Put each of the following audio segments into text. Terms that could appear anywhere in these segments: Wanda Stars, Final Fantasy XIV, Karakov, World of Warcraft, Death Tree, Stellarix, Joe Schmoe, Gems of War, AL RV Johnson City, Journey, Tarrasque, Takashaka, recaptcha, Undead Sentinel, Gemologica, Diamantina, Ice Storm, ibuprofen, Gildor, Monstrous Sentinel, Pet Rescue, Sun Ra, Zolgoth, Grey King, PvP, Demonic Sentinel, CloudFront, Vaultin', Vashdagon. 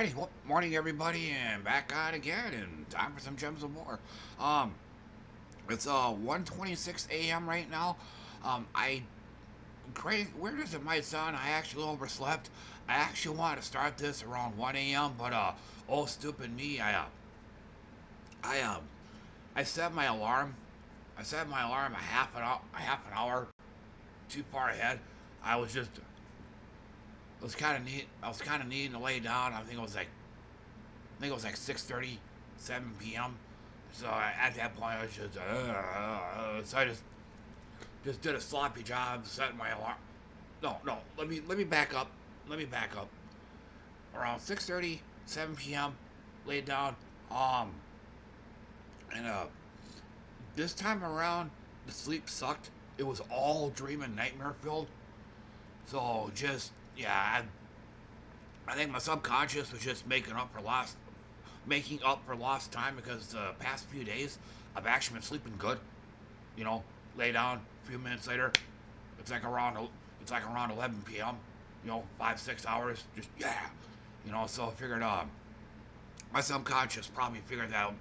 Alrighty, well, morning everybody, and back out again, and time for some Gems of War. It's 1:26 a.m. right now. Crazy, weird as it might sound, I actually overslept. I actually wanted to start this around 1 a.m., but oh stupid me, I set my alarm. I set my alarm a half an hour too far ahead. I was kind of needing to lay down. I think it was like 6:30, 7 p.m. So at that point, I was just so I just did a sloppy job setting my alarm. No. Let me back up. Around 6:30, 7 p.m. laid down. And this time around, the sleep sucked. It was all dream and nightmare filled. So just. Yeah, I think my subconscious was just making up for lost time, because the past few days I've actually been sleeping good. You know, lay down a few minutes later, it's like around 11 p.m. You know, 5-6 hours. Just yeah, you know. So I figured my subconscious probably figured that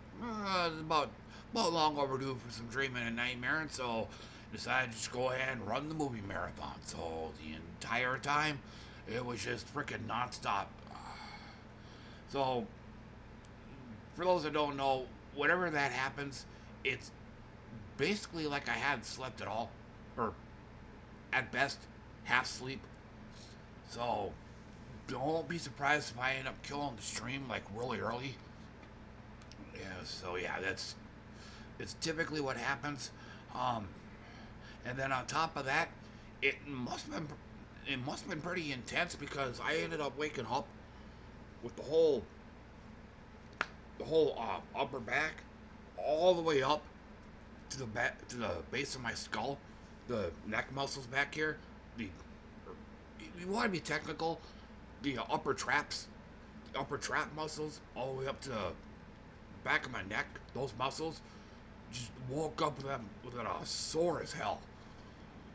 it's about long overdue for some dreaming and nightmaring. So decided to just go ahead and run the movie marathon. So the entire time, it was just freaking nonstop. So, for those that don't know, whenever that happens, it's basically like I hadn't slept at all, or at best, half sleep. So, don't be surprised if I end up killing the stream like really early. Yeah. So yeah, it's typically what happens. And then on top of that, it must have been pretty intense, because I ended up waking up with the whole upper back all the way up to the back, to the base of my skull, the neck muscles back here. You want to be technical, the upper trap muscles all the way up to the back of my neck. Those muscles just woke up with it all sore as hell.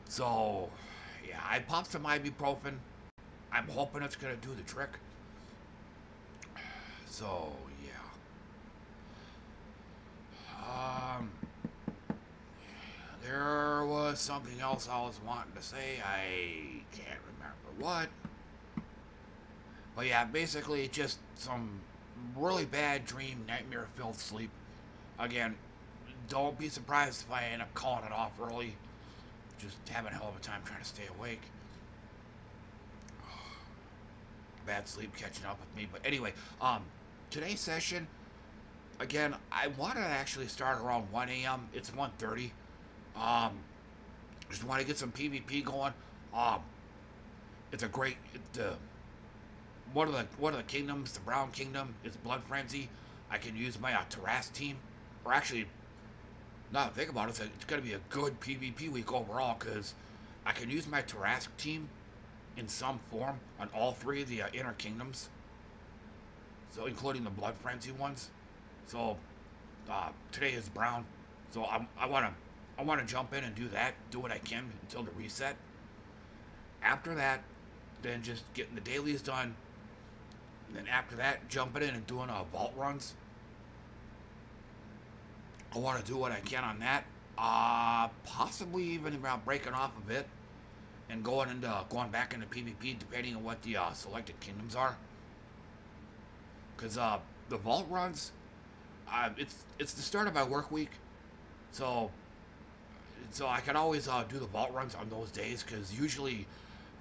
So, yeah, I popped some ibuprofen. I'm hoping it's going to do the trick. So, yeah. There was something else I was wanting to say. I can't remember what. But, yeah, basically just some really bad dream, nightmare-filled sleep. Again, don't be surprised if I end up calling it off early. Just having a hell of a time trying to stay awake. Bad sleep catching up with me. But anyway, today's session, again, I wanted to actually start around 1 a.m. It's 1:30. Just want to get some PvP going. It's a great one of the kingdoms, the Brown Kingdom, is Blood Frenzy. I can use my Tarrasque team, or actually. Now think about it, it's going to be a good PvP week overall, because I can use my Tarrasque team in some form on all three of the inner kingdoms, so including the Blood Frenzy ones. So today is Brown, so I want to jump in and do that, do what I can until the reset. After that, then just getting the dailies done, and then after that, jumping in and doing vault runs. I want to do what I can on that, possibly even about breaking off a bit and going back into PvP, depending on what the selected kingdoms are. Because the vault runs, it's the start of my work week, so I can always do the vault runs on those days, because usually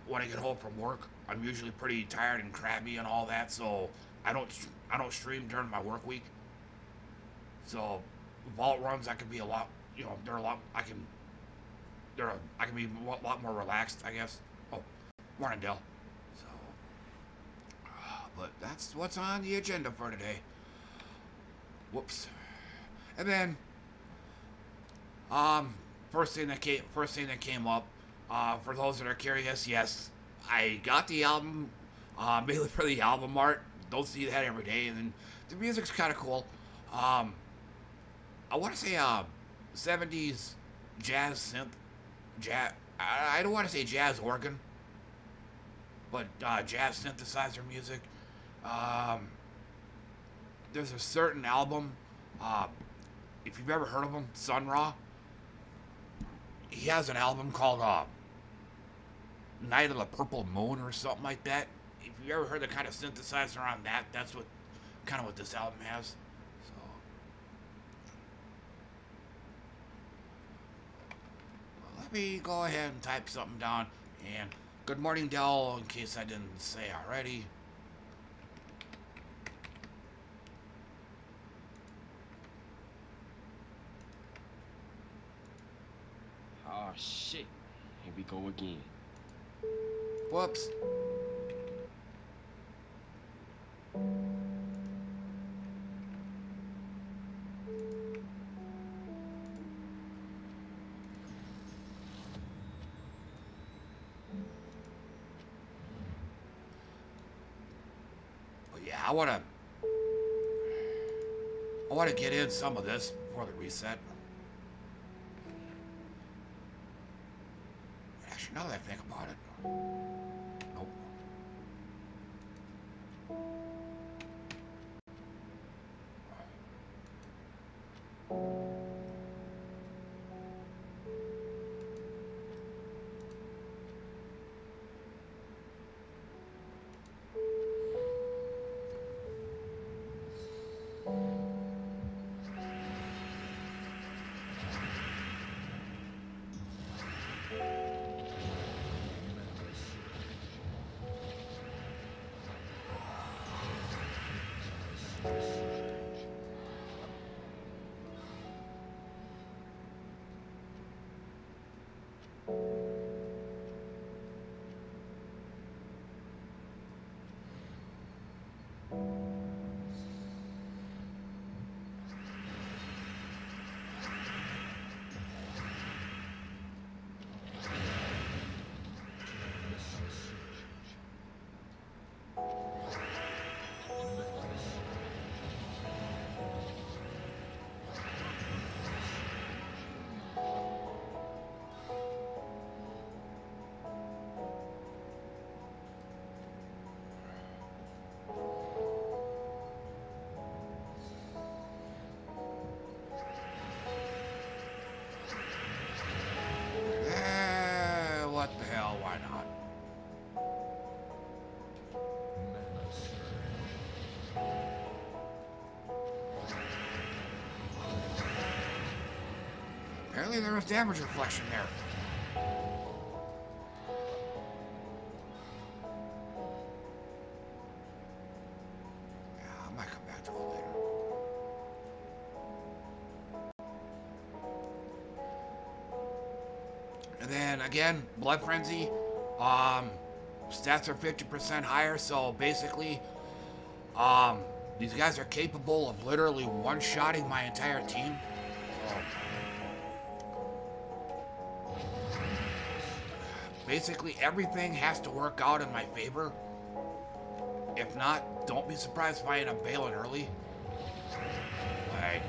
when I get home from work, I'm usually pretty tired and crabby and all that, so I don't stream during my work week. So vault runs, I can be a lot, you know, I can be a lot more relaxed, I guess. Oh, morning, Dell. So, but that's what's on the agenda for today. Whoops. And then, first thing that came up, for those that are curious, yes, I got the album, mainly for the album art. Don't see that every day, and then the music's kind of cool. I want to say 70s jazz synth, I don't want to say jazz organ, but jazz synthesizer music. There's a certain album, if you've ever heard of him, Sun Ra. He has an album called Night of the Purple Moon or something like that. If you've ever heard the kind of synthesizer on that, that's what kind of what this album has. Let me go ahead and type something down. And good morning, Dell, in case I didn't say already. Oh shit, here we go again. Whoops. I want to get in some of this before the reset. Actually, now that I think about it, there was damage reflection there. And then again, Blood Frenzy. Stats are 50% higher, so basically, these guys are capable of literally one-shotting my entire team. Basically, everything has to work out in my favor. If not, don't be surprised if I end up bailing early. Like,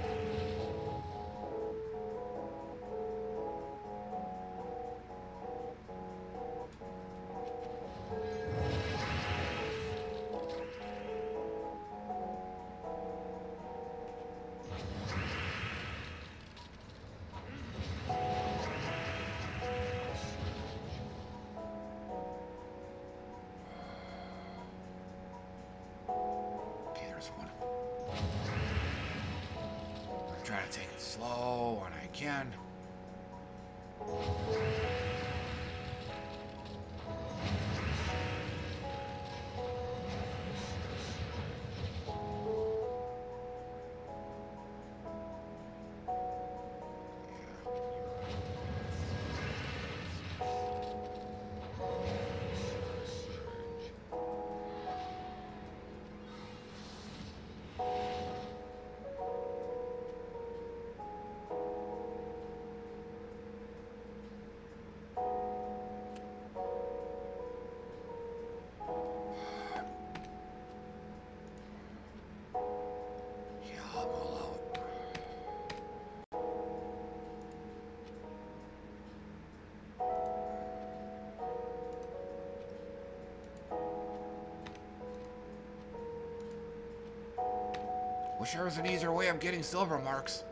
Well, sure is an easier way of getting silver marks.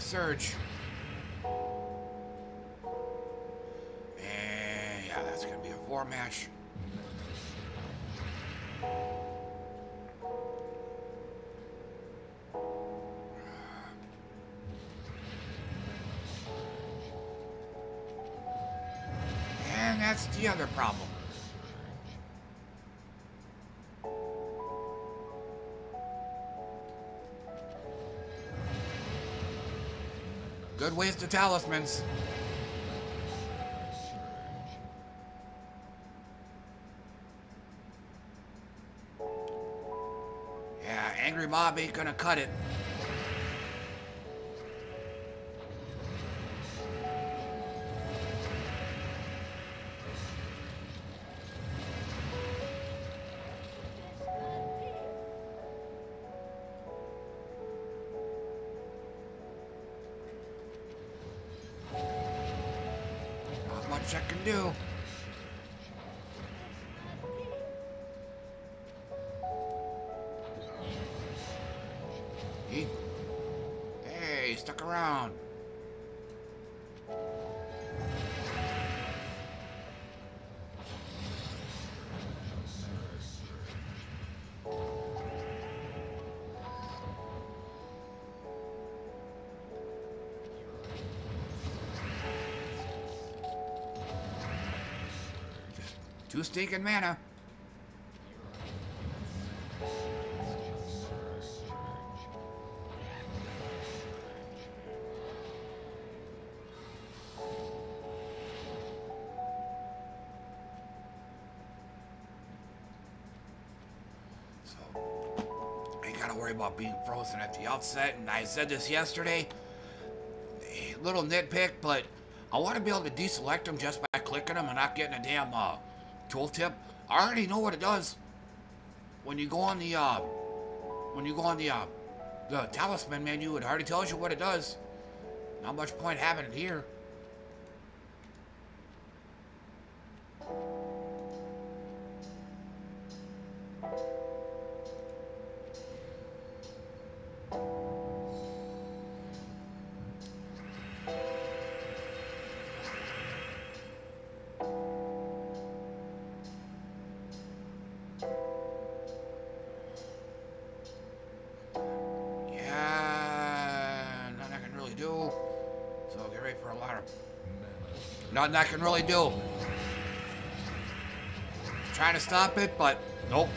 Surge. And yeah, that's gonna be a war match. And that's the other problem. Good waste of talismans. Yeah, angry mob ain't gonna cut it. Two stinking mana. So, I gotta worry about being frozen at the outset, and I said this yesterday. A little nitpick, but I want to be able to deselect them just by clicking them and not getting a damn, tooltip. I already know what it does. When you go on the the talisman menu, it already tells you what it does. Not much point having it here. Nothing I can really do. Trying to stop it, but nope.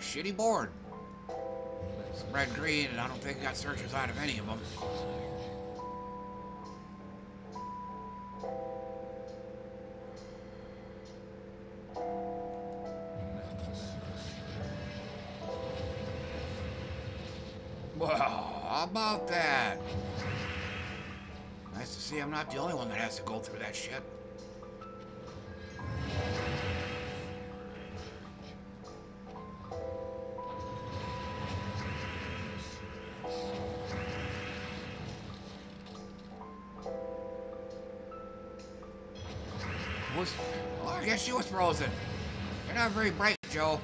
Shitty board. Some red green, and I don't think I got searchers out of any of them. Well, how about that? Nice to see I'm not the only one that has to go through that shit. She was frozen. You're not very bright, Joe.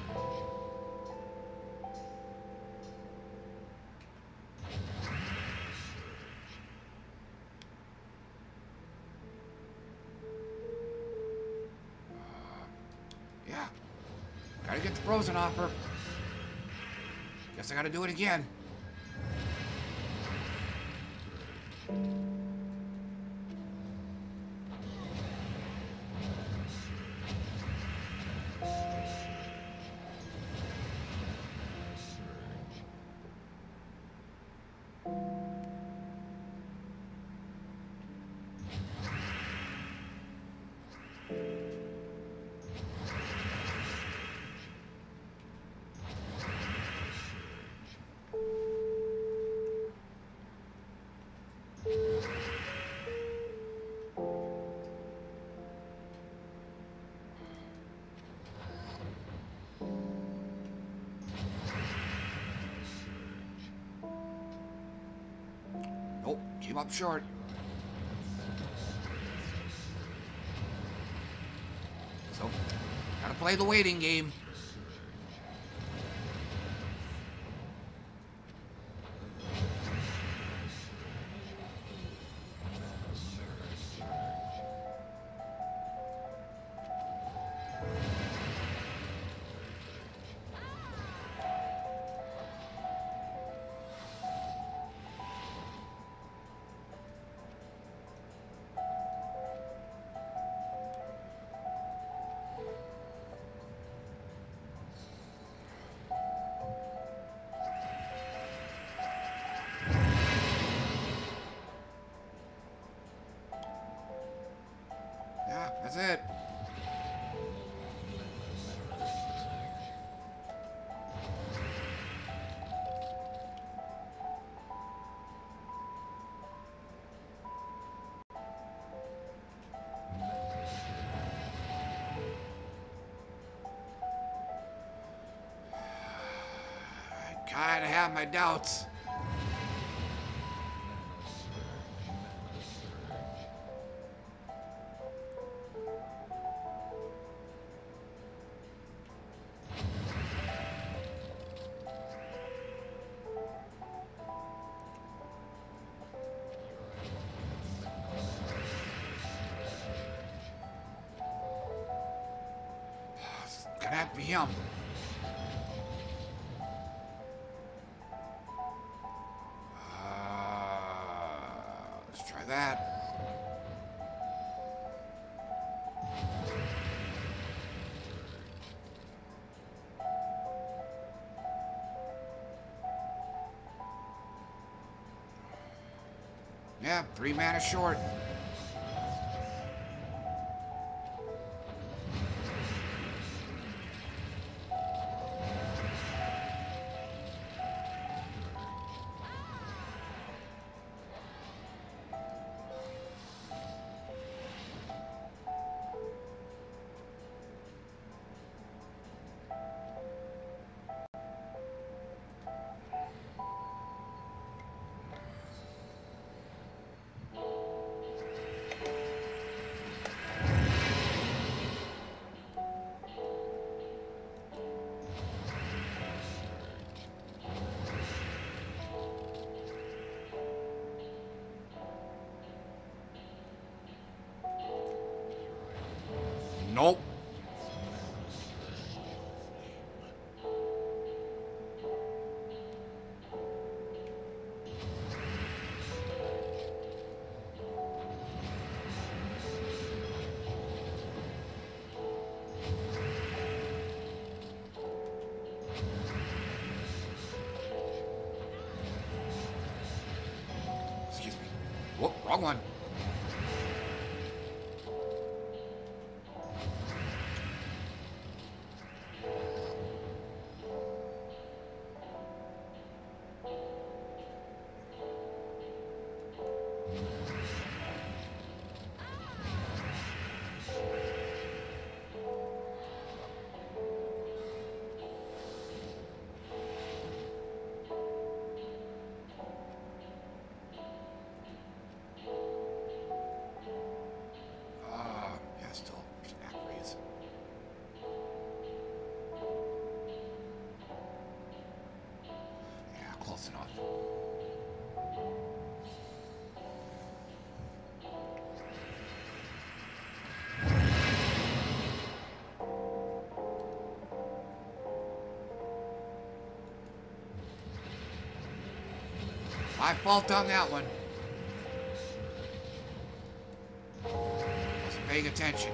Yeah. Gotta get the frozen off her. Guess I gotta do it again. Came up short. So, gotta play the waiting game. That's it. I kinda have my doubts. Him. Let's try that. Yeah, 3 mana short. Nope. Excuse me. Whoop, wrong one. I fault on that one. Wasn't paying attention.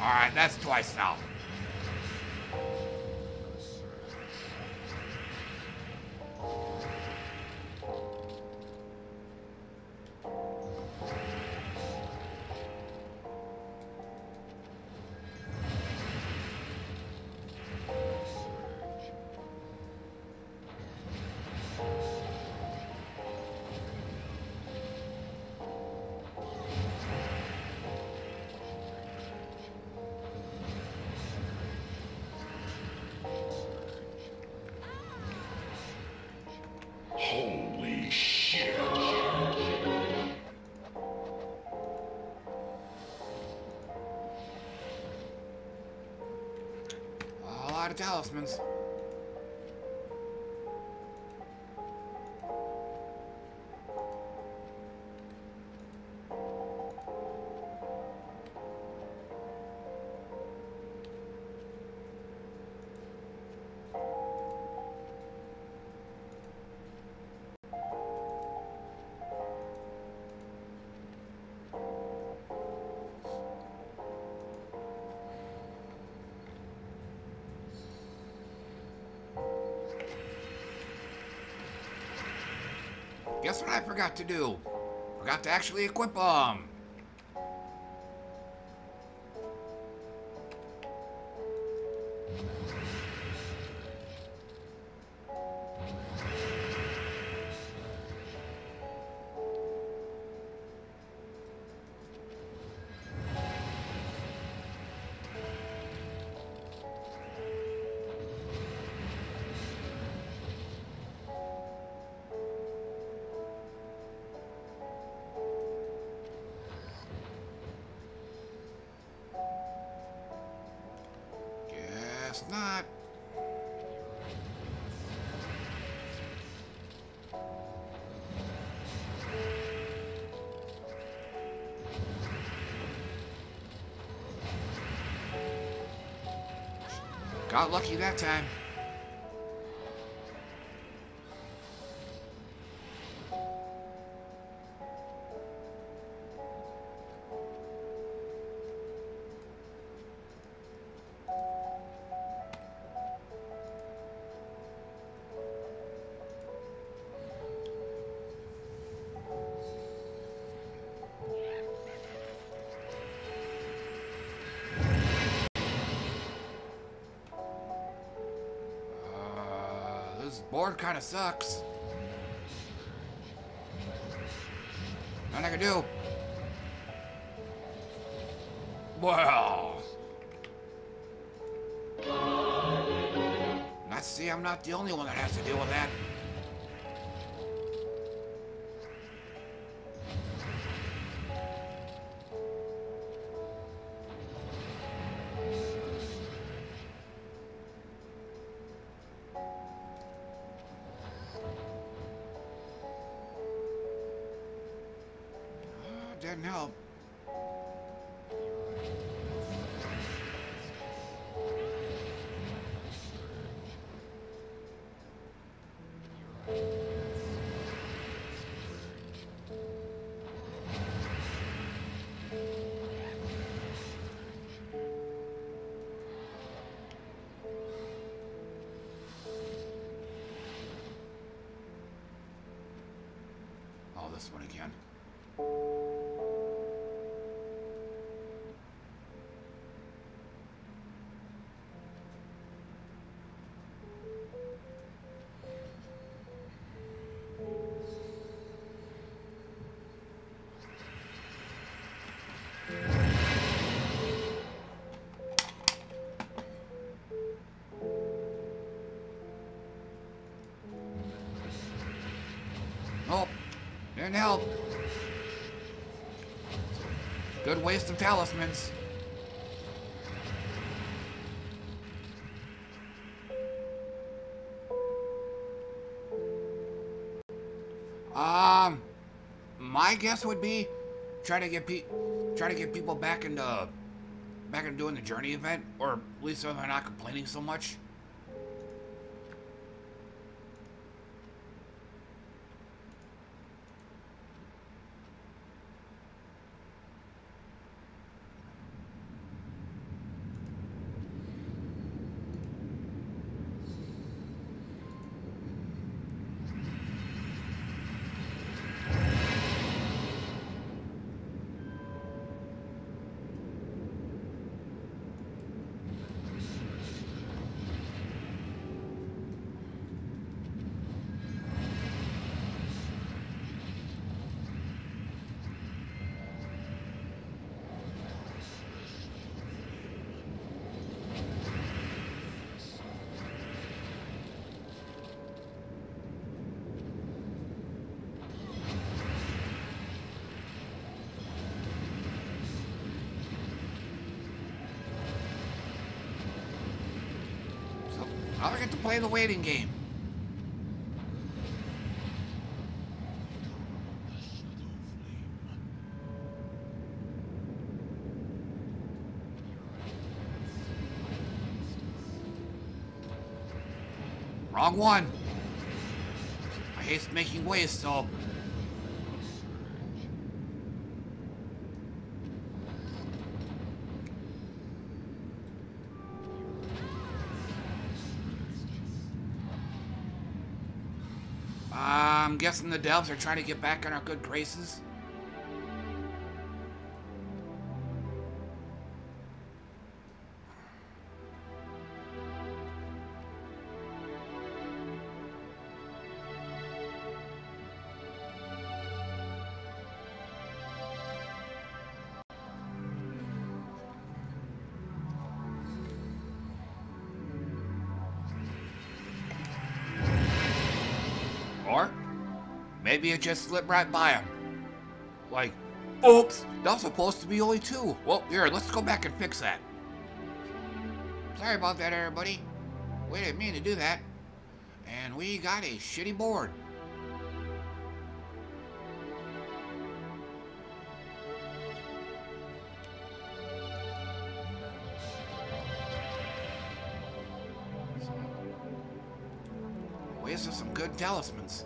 Alright, that's twice now. Talismans. Guess what I forgot to do? Forgot to actually equip them. Got lucky that time. Board kind of sucks. Nothing I can do. Well. Let's see, I'm not the only one that has to deal with that. This one again. Didn't help. Good waste of talismans. My guess would be try to get people back into back and doing the Journey event, or at least so they're not complaining so much. I get to play the waiting game. Wrong one. I hate making waste, so... I'm guessing the devs are trying to get back in our good graces. Maybe it just slipped right by him. Like, oops, that was supposed to be only 2. Well, here, let's go back and fix that. Sorry about that, everybody. We didn't mean to do that. And we got a shitty board. Waste of some good talismans.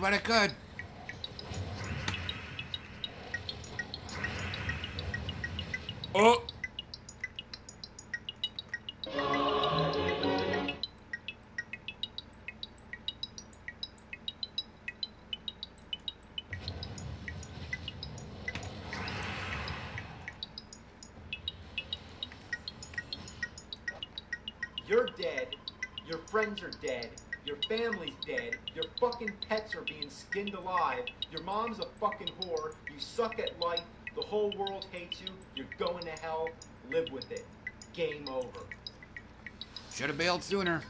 What it could. Oh. You're dead. Your friends are dead. Your family's dead. Your fucking pets are being skinned alive. Your mom's a fucking whore. You suck at life. The whole world hates you. You're going to hell. Live with it. Game over. Should have bailed sooner.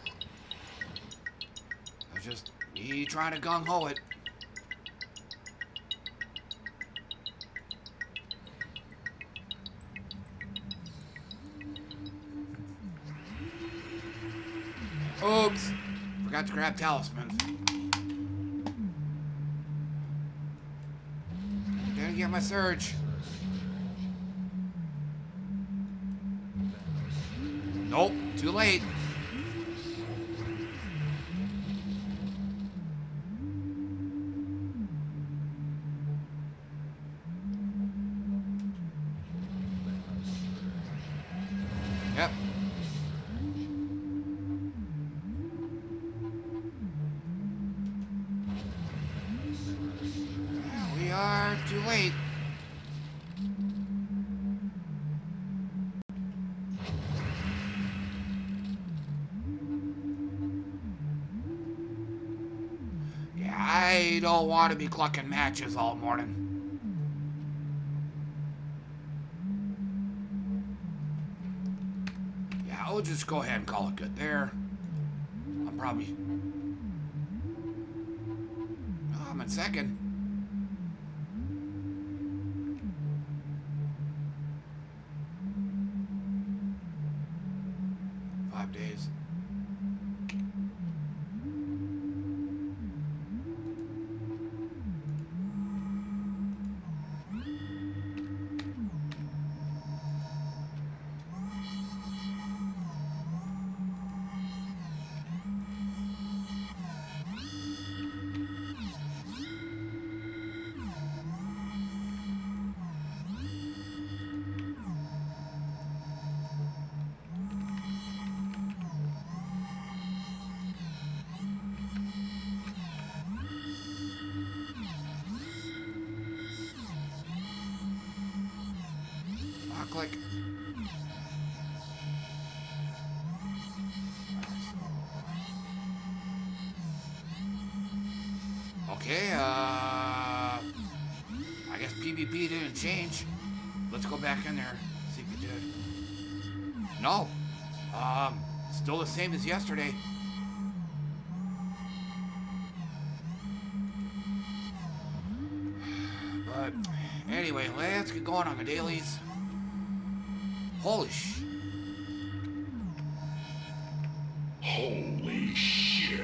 I was just me trying to gung-ho it. Oops. Forgot to grab talismans. Didn't get my surge. Nope, too late. To be clucking matches all morning. Yeah, I'll just go ahead and call it good there. I'm probably... oh, I'm in second. Change. Let's go back in there. See if you did. No. Still the same as yesterday. But anyway, let's get going on the dailies. Holy sh. Holy shit.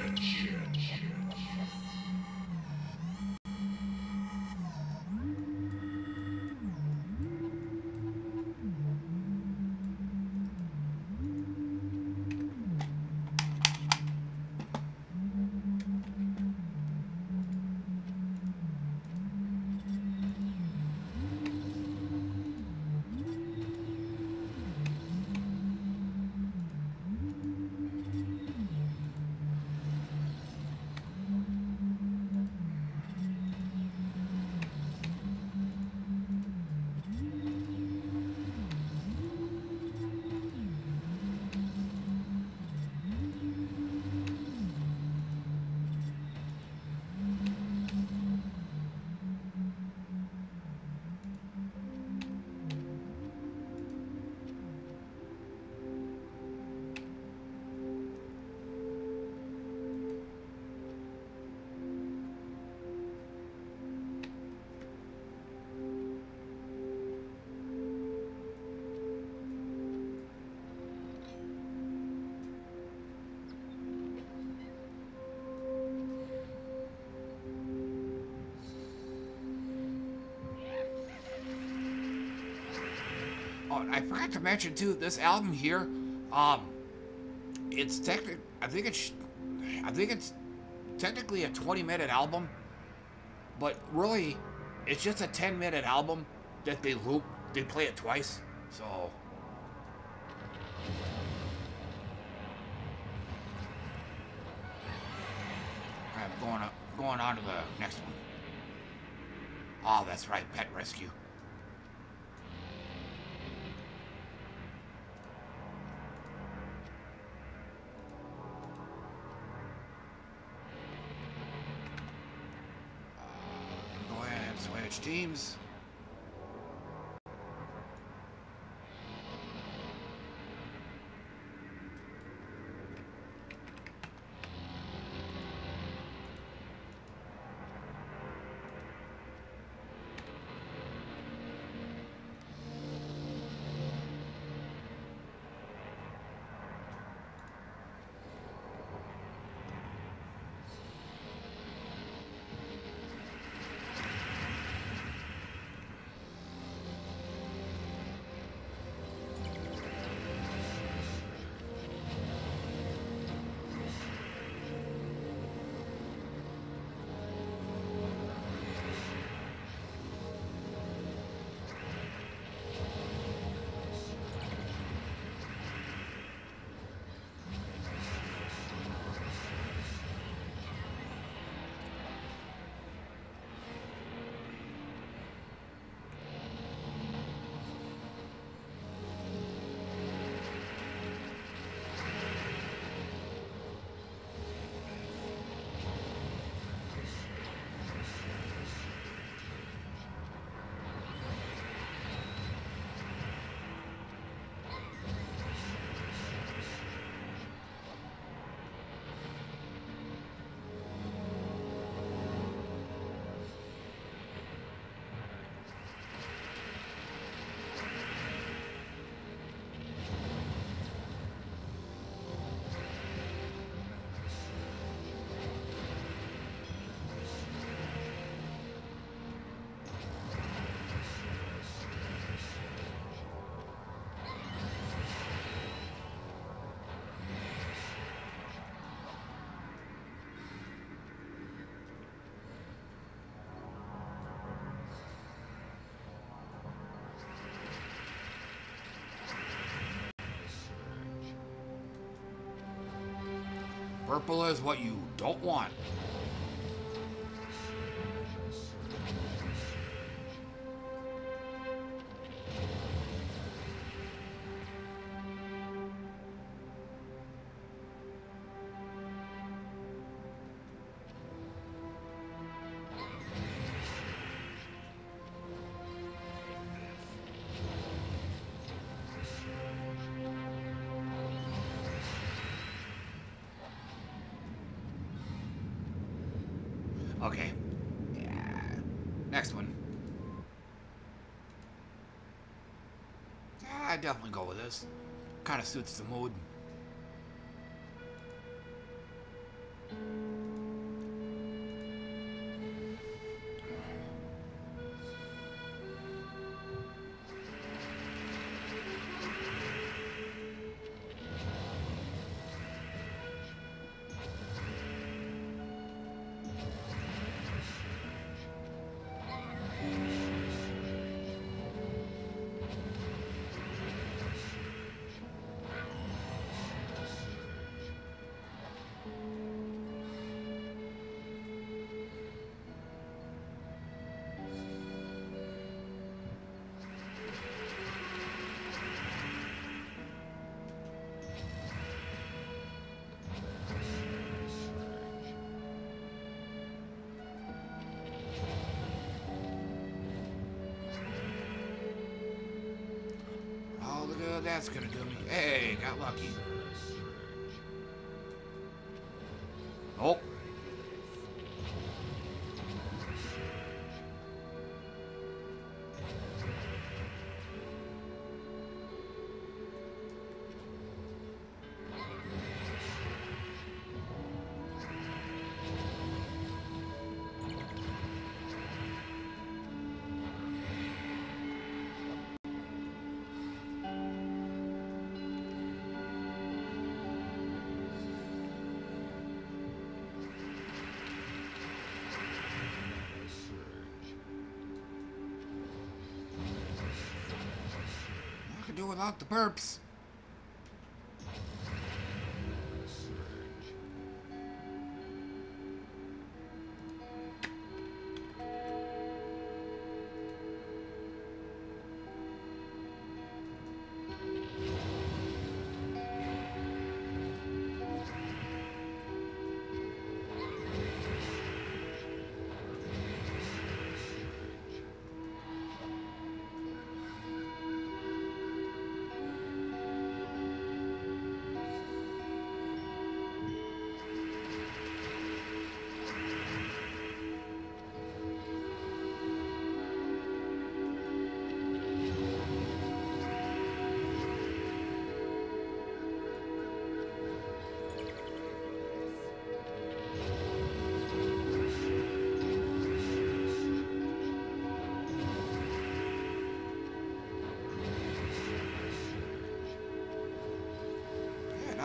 I forgot to mention too, this album here, it's technically, I think it's technically a 20-minute album, but really, it's just a 10-minute album that they loop, they play it twice, so. I'm going on to the next one. Oh, that's right, Pet Rescue. Teams. Purple is what you don't want. Okay. Yeah. Next one. I definitely go with this. Kind of suits the mood. That's gonna do me. Hey, got lucky. Oh. Do without the burps.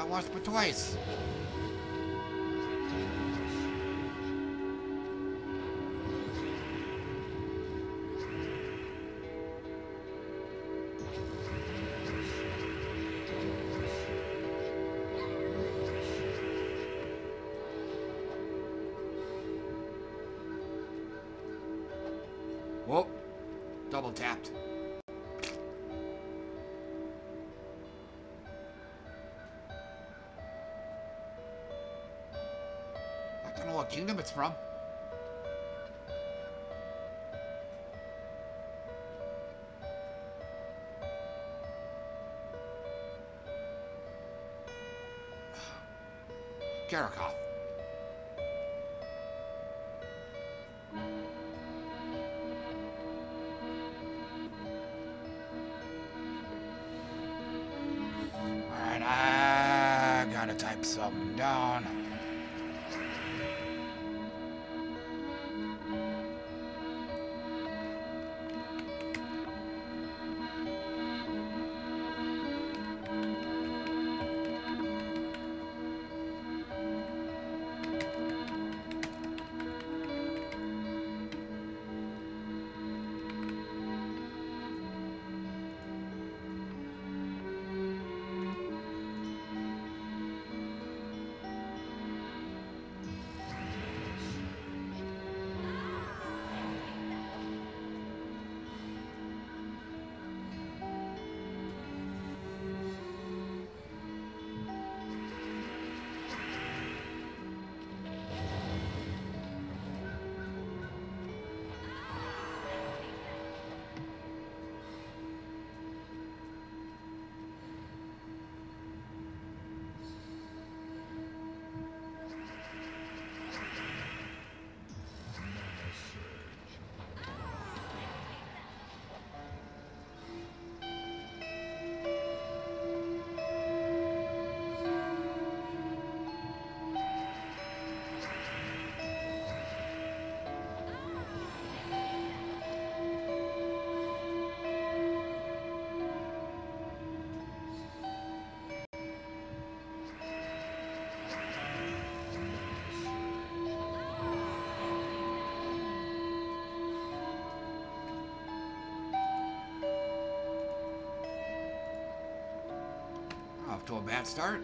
Once but twice. Whoa, double tapped. Kingdom it's from. Karakov. Alright, I gotta type something down. bad start.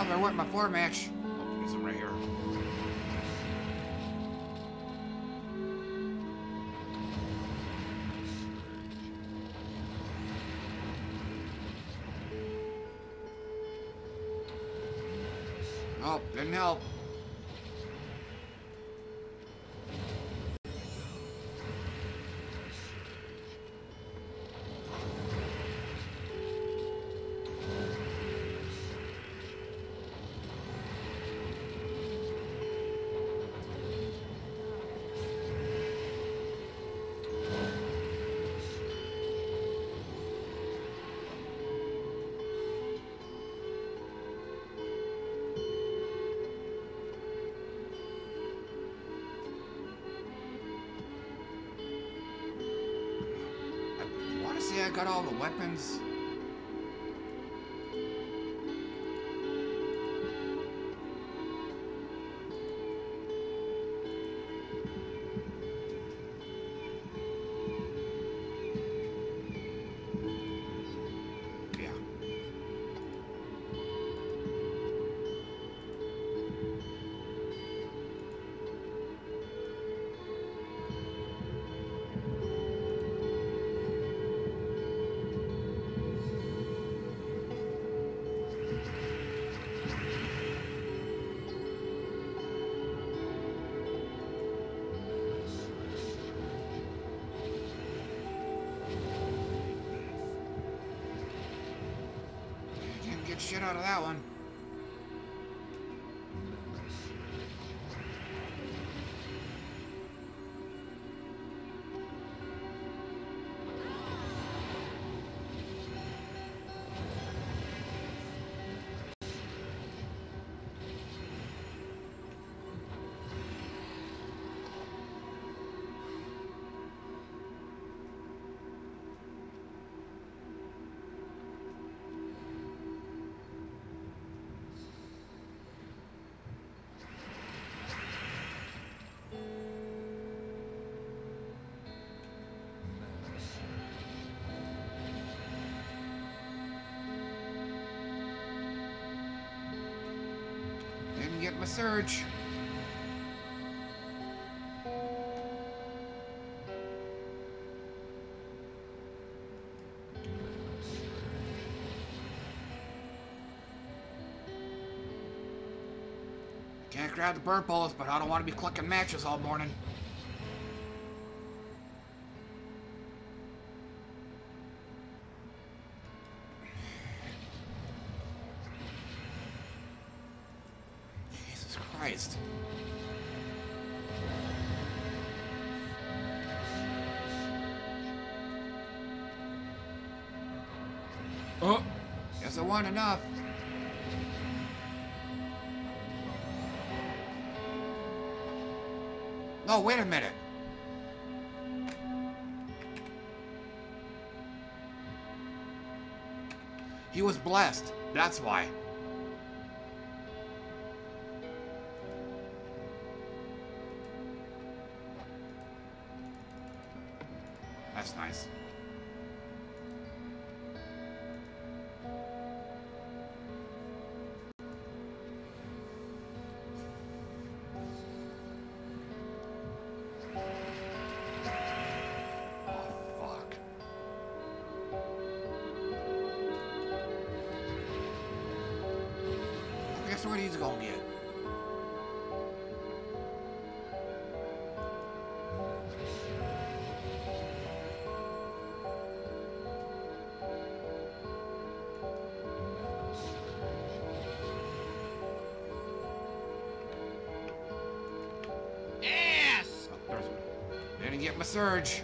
Oh, there went my floor match. Oh, there's some right here. Oh, didn't help. I got all the weapons. Shit out of that one. get my surge. Can't grab the burnt bullets, but I don't want to be clucking matches all morning. Oh, guess I won enough. No, wait a minute. He was blessed. That's why. That's nice. My surge.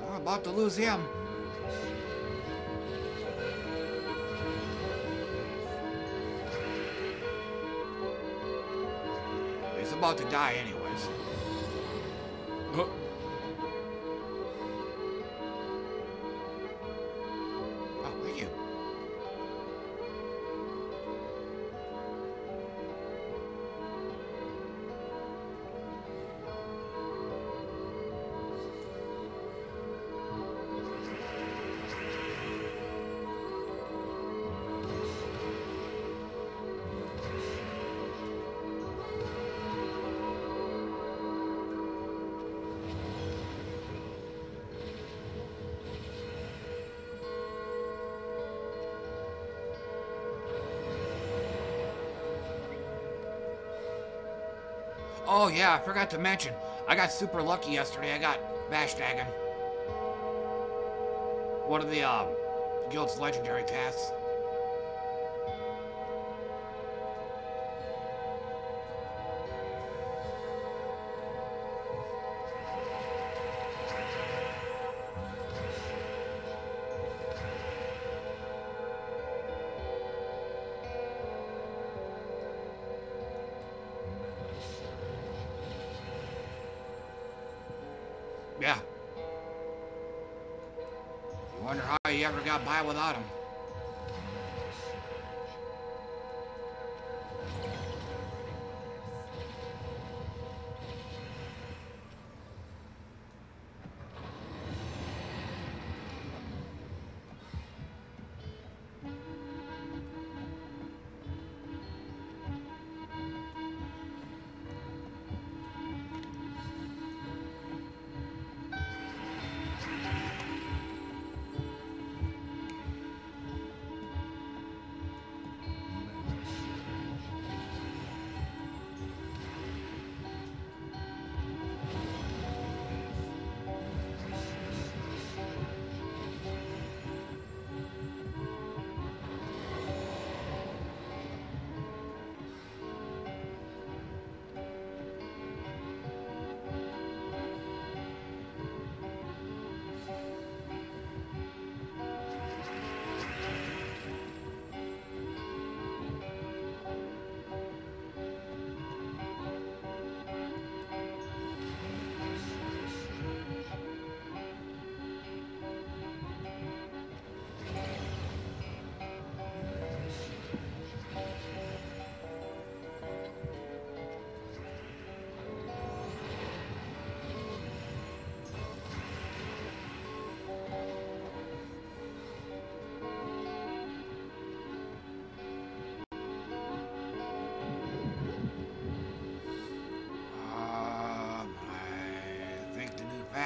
I'm about to lose him. He's about to die anyways. Oh. Oh yeah, I forgot to mention, I got super lucky yesterday. I got Vashdagon. One of the guild's legendary casts. Ever got by without him.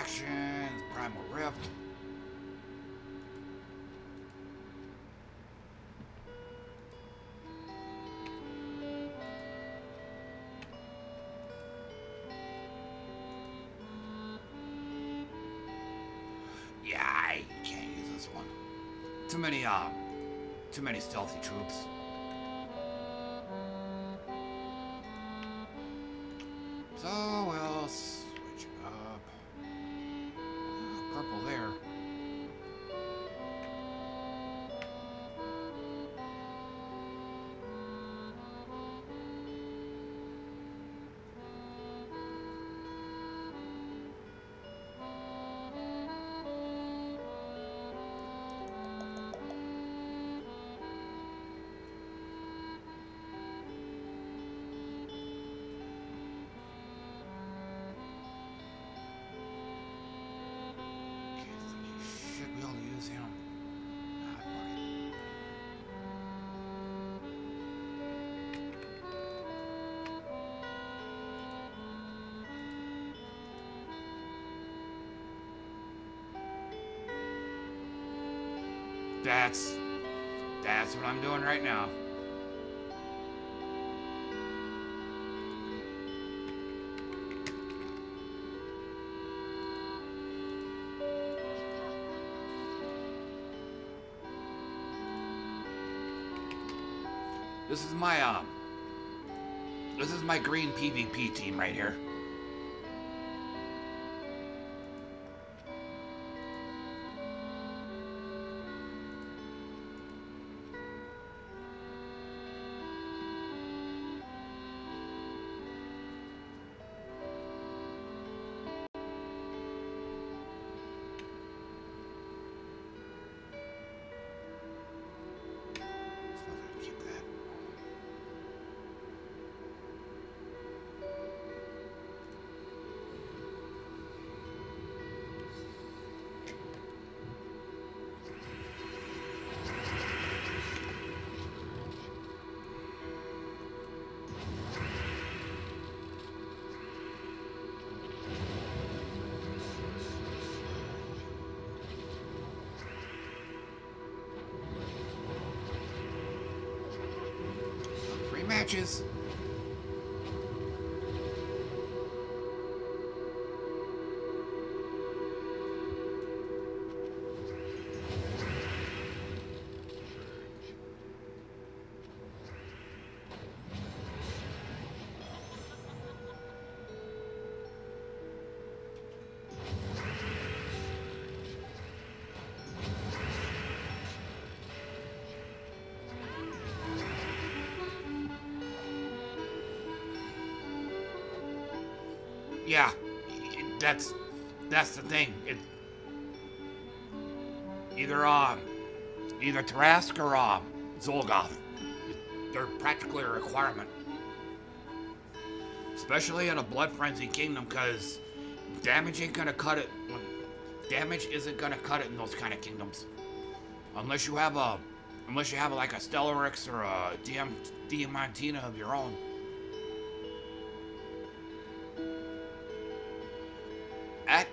Actions, Primal Rift. Yeah, I can't use this one. Too many stealthy troops. So we'll switch it up. Purple there. That's what I'm doing right now. This is my green PvP team right here. Matches. Yeah, that's the thing. It either Tarrasque or Zolgoth. They're practically a requirement, especially in a Blood Frenzy Kingdom, because damage ain't gonna cut it. Damage isn't gonna cut it in those kind of kingdoms, unless you have like a Stellarix or a Diamantina of your own.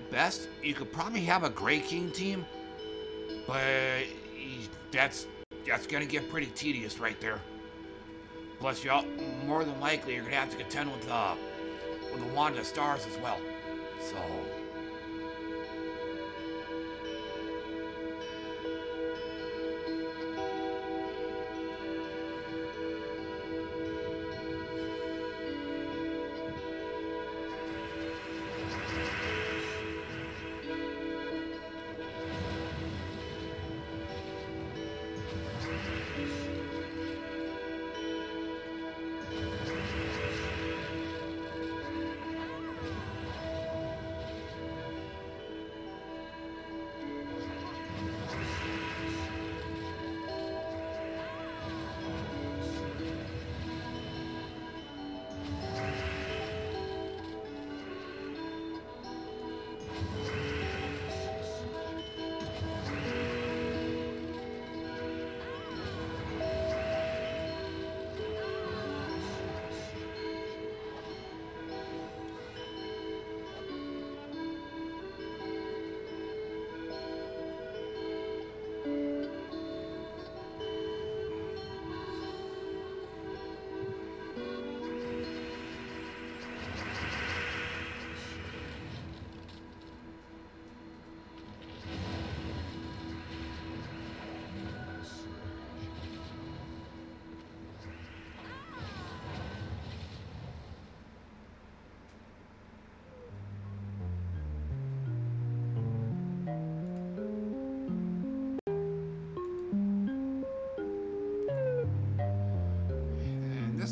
Best, you could probably have a Grey King team, but that's gonna get pretty tedious right there. Plus, y'all more than likely you're gonna have to contend with the Wanda Stars as well. So.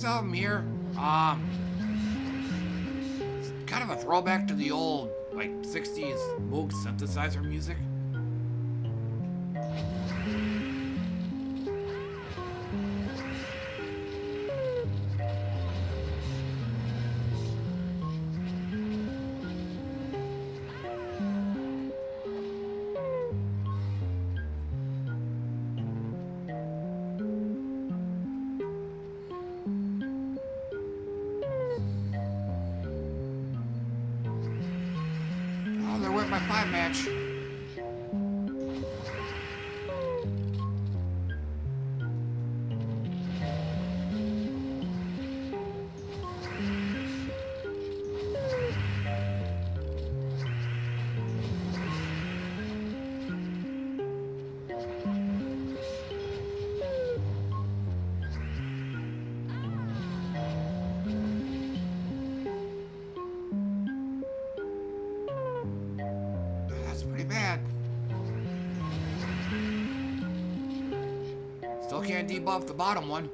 this album here, it's kind of a throwback to the old, like, 60s Moog synthesizer music. Debuff the bottom one.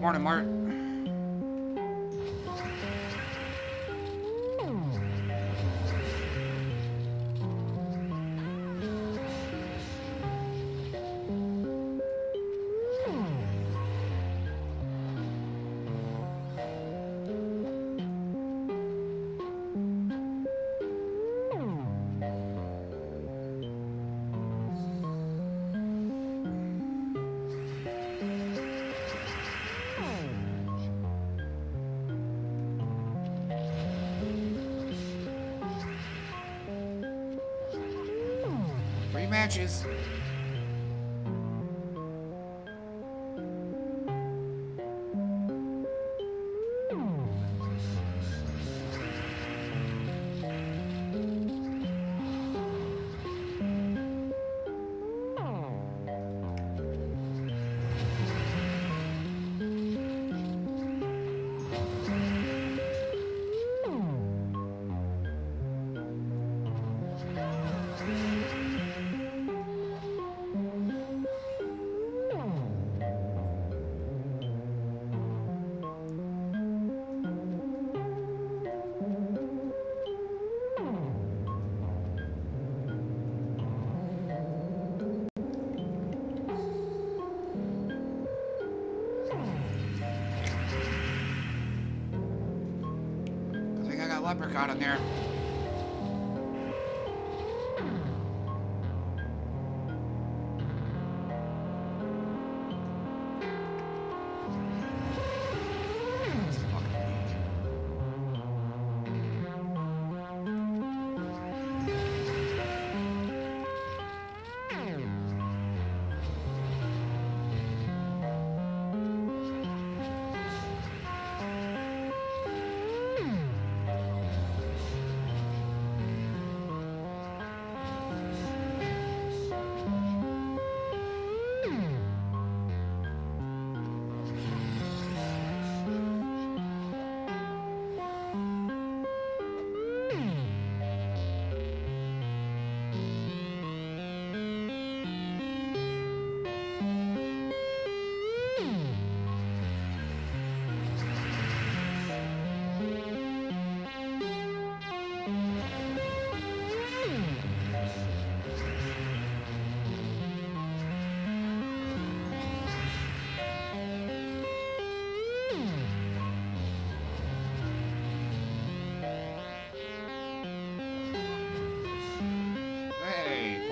Morning, Mart. Matches. Leprechaun in there.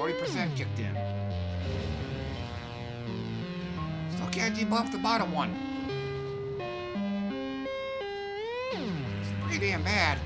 40% kicked in. Still can't debuff the bottom one. It's pretty damn bad.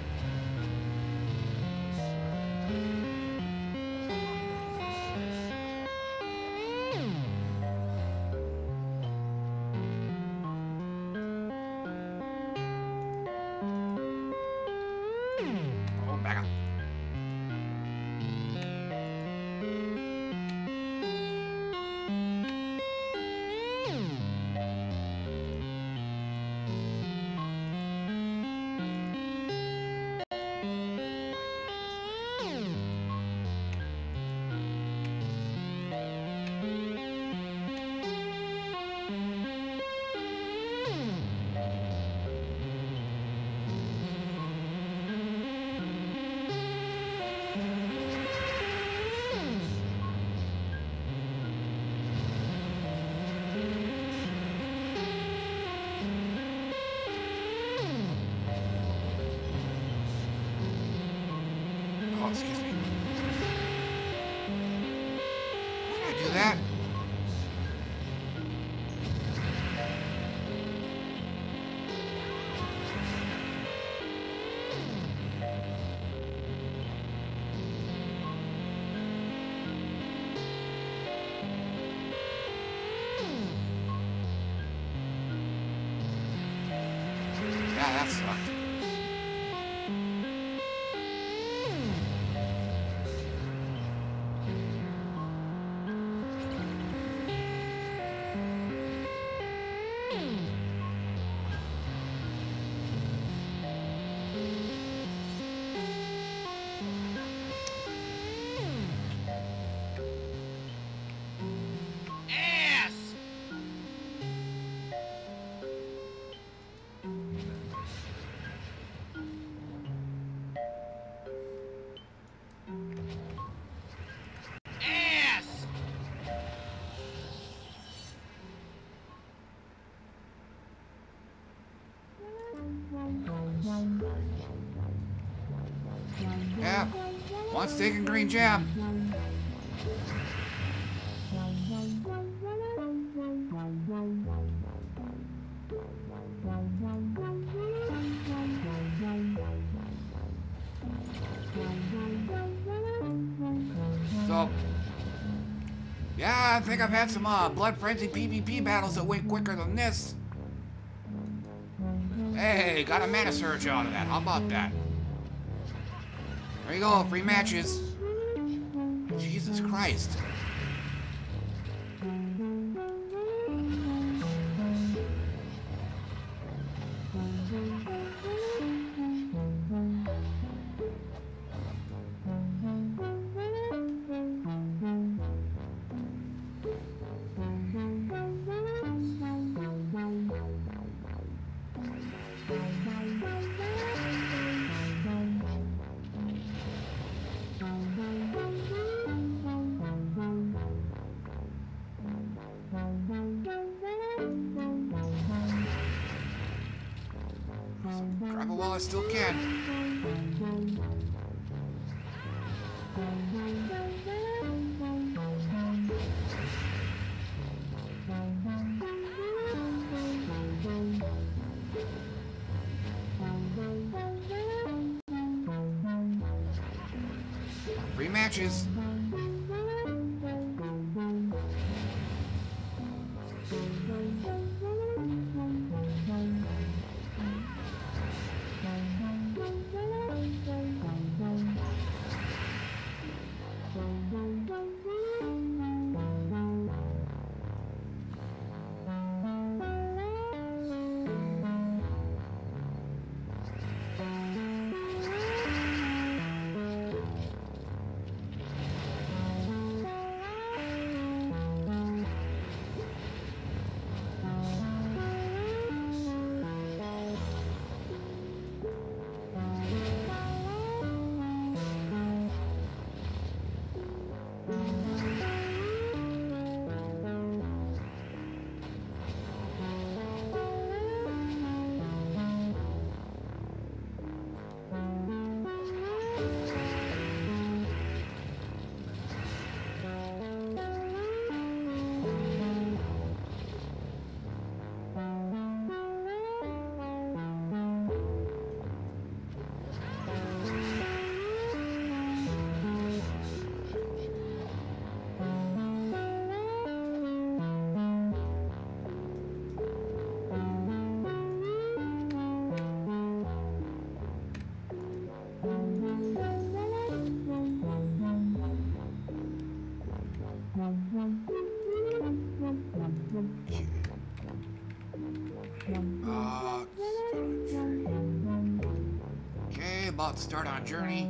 Let's take a green jab. So, yeah, I think I've had some blood frenzy PvP battles that went quicker than this. Hey, got a mana surge out of that. How about that? There you go, free matches. Jesus Christ. Matches. wild start on Journey.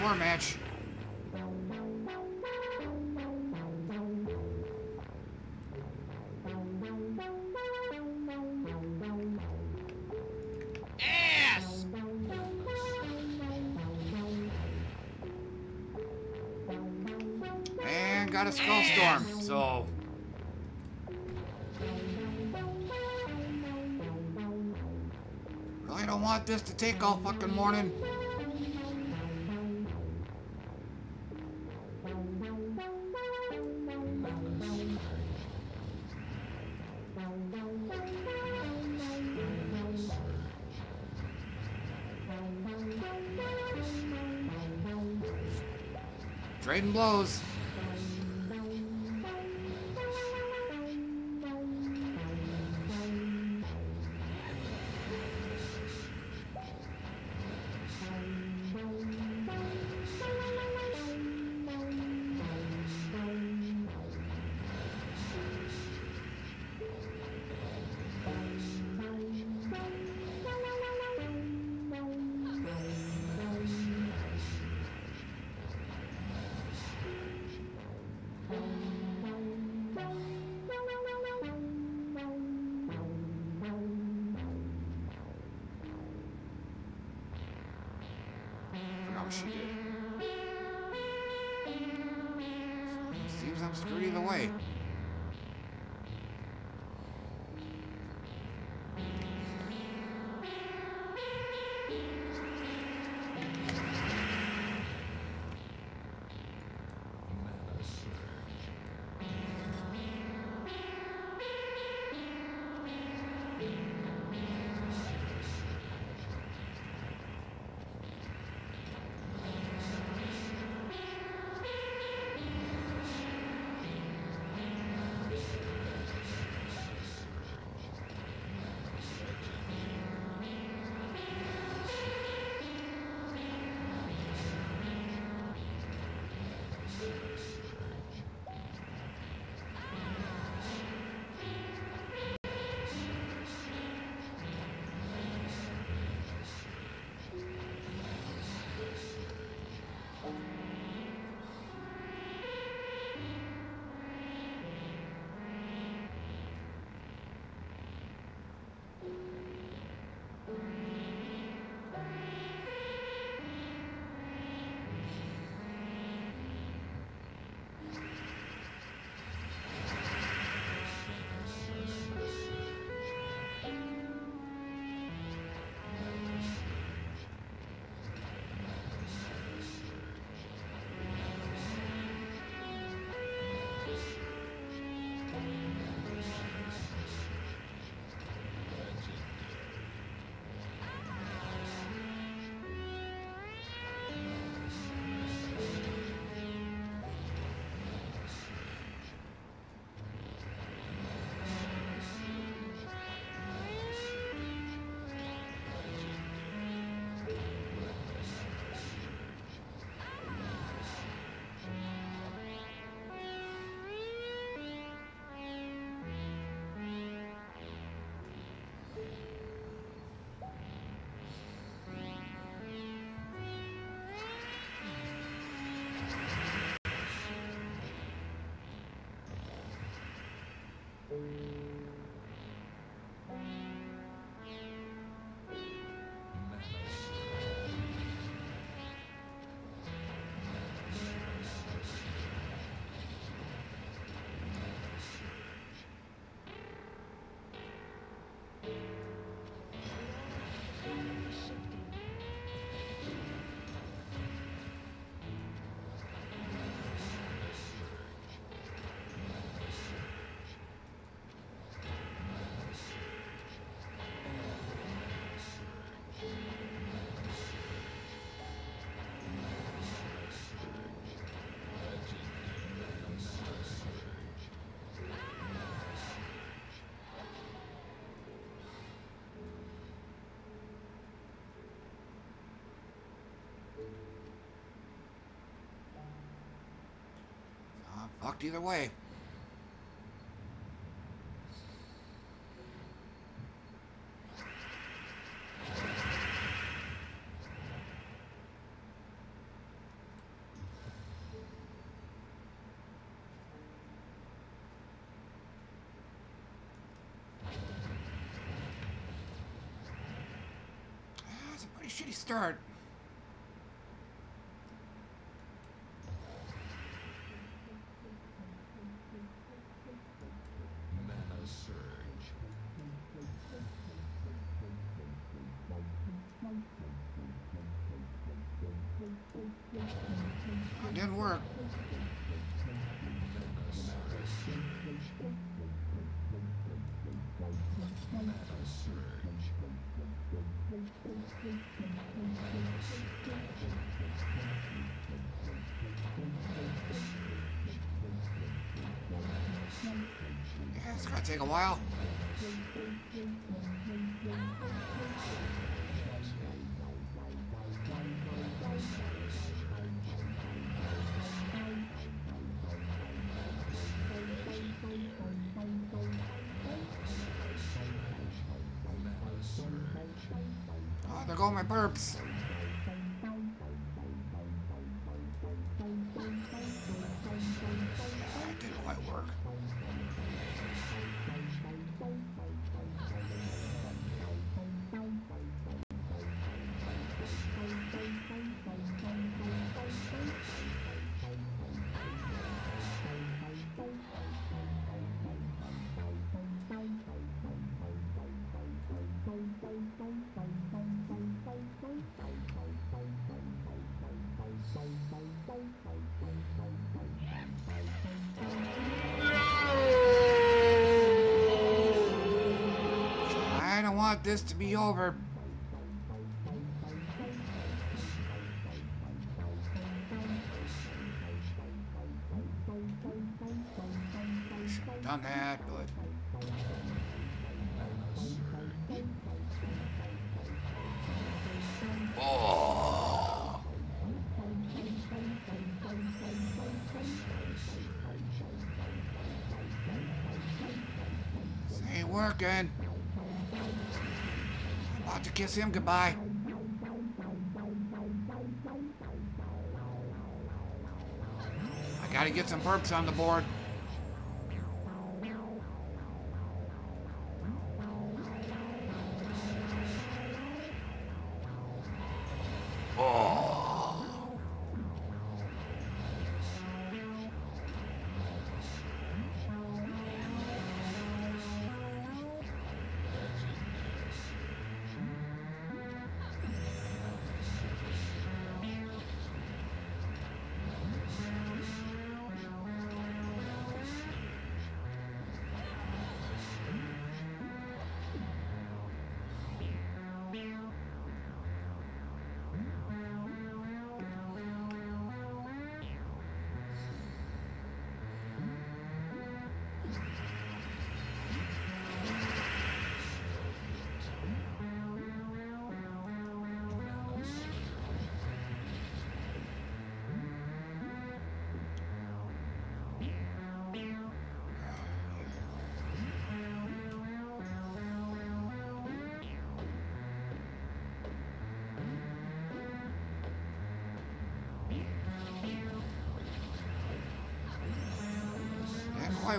Poor match. And got a skull storm, so really don't want this to take all fucking morning. Trading blows. Locked either way. That's a pretty shitty start. It's gonna take a while. Oh, there go my burps. This to be over. Should have done that, but oh. This ain't working. To kiss him goodbye. I gotta get some burps on the board.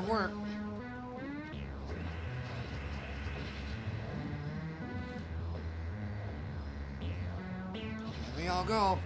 Work. Here we all go.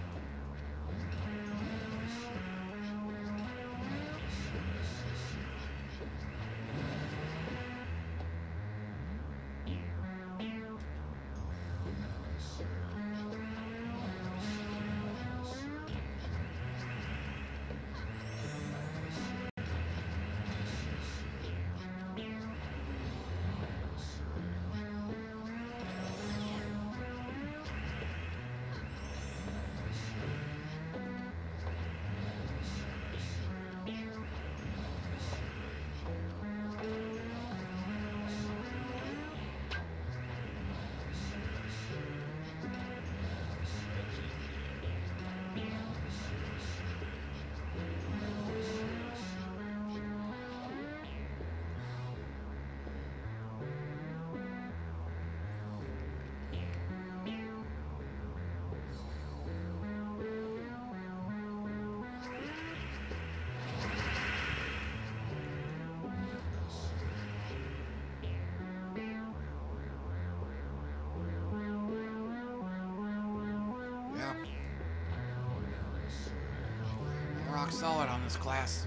rock solid on this class.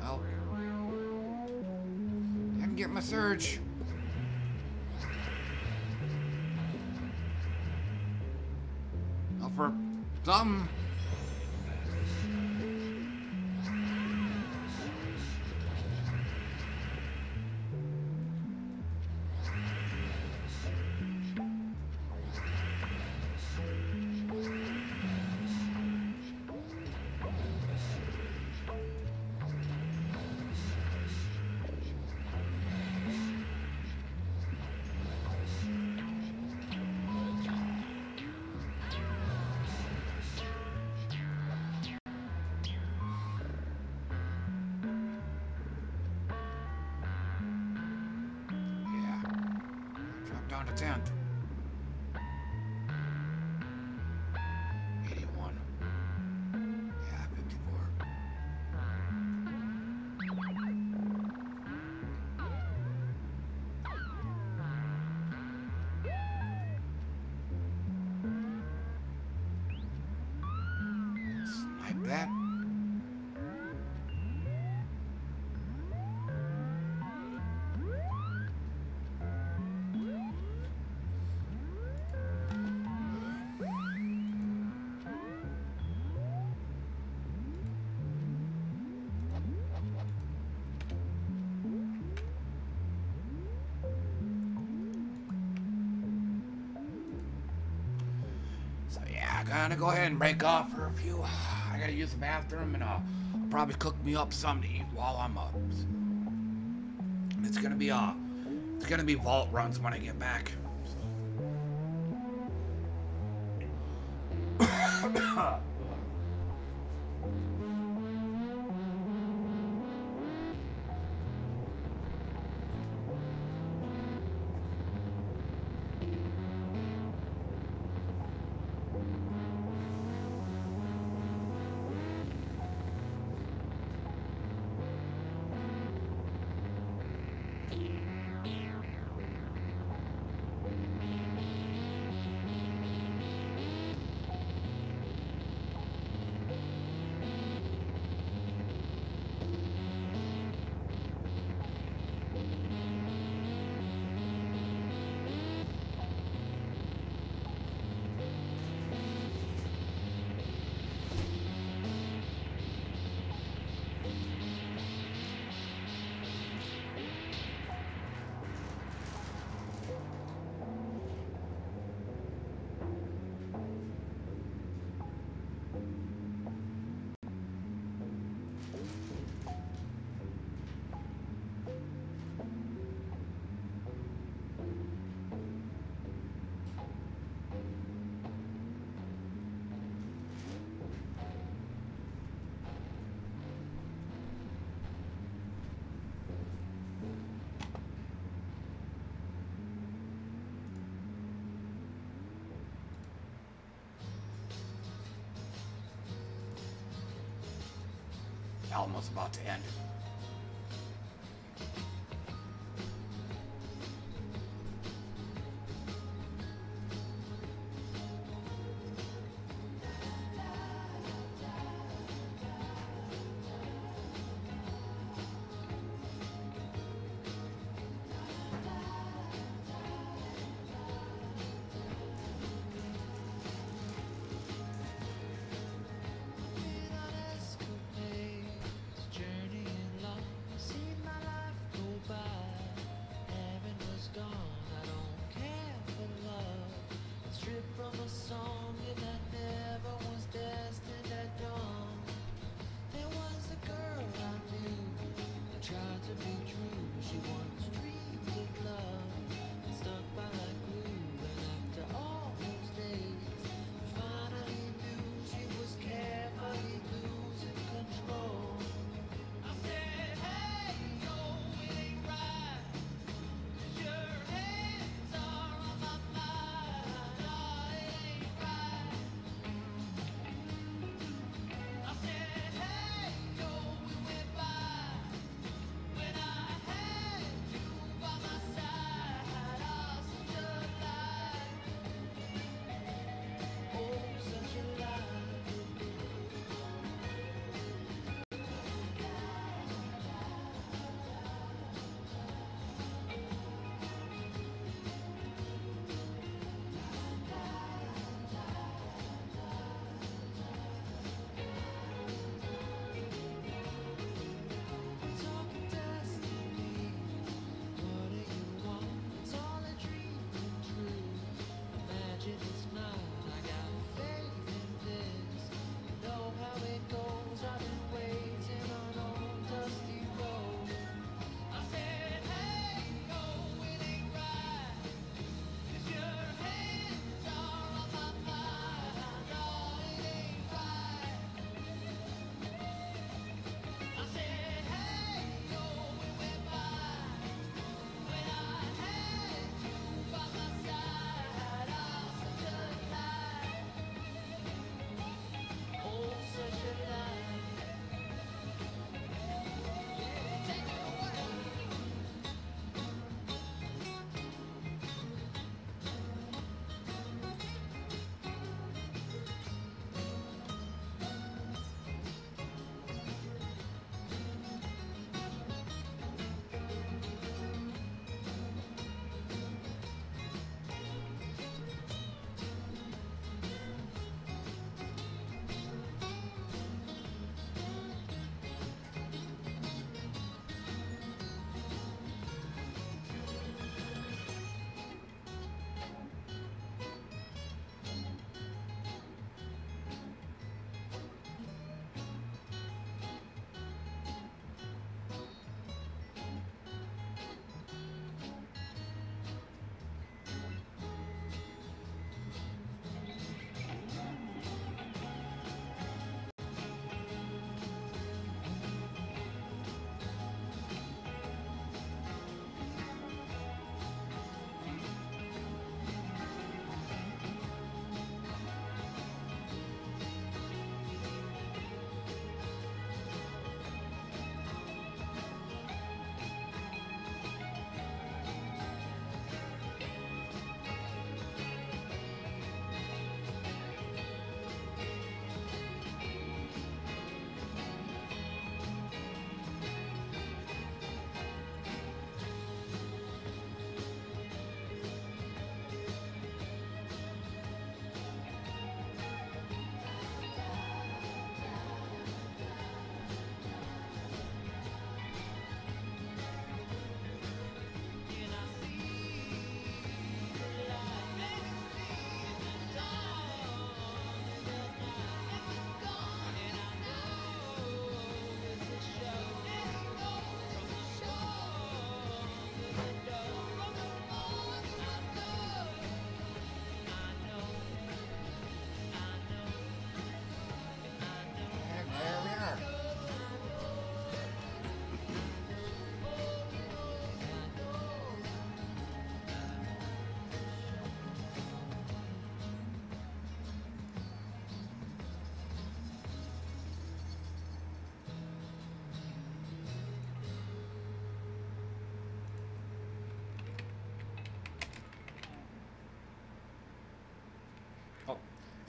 Well, I can get my surge. Well, for some. Gonna go ahead and break off for a few. I gotta use the bathroom, and I'll probably cook me up something to eat while I'm up. It's gonna be vault runs when I get back. Almost about to end.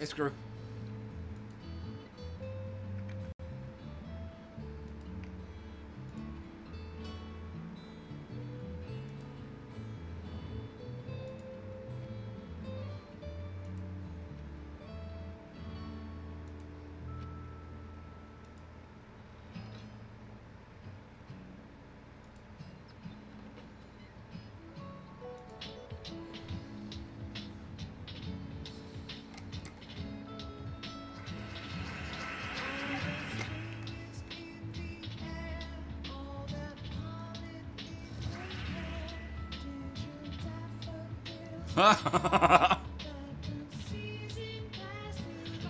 It's grew.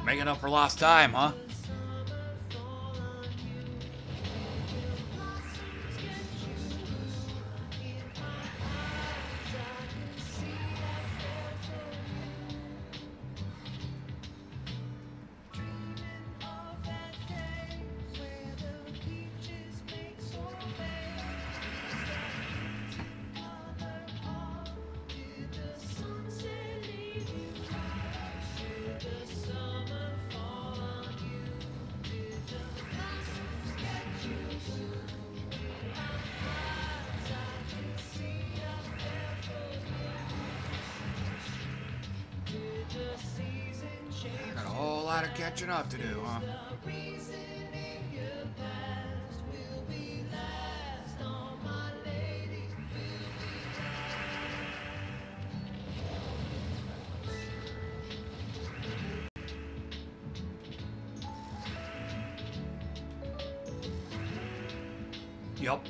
Making up for lost time, huh? Catching up to do, huh? Yup.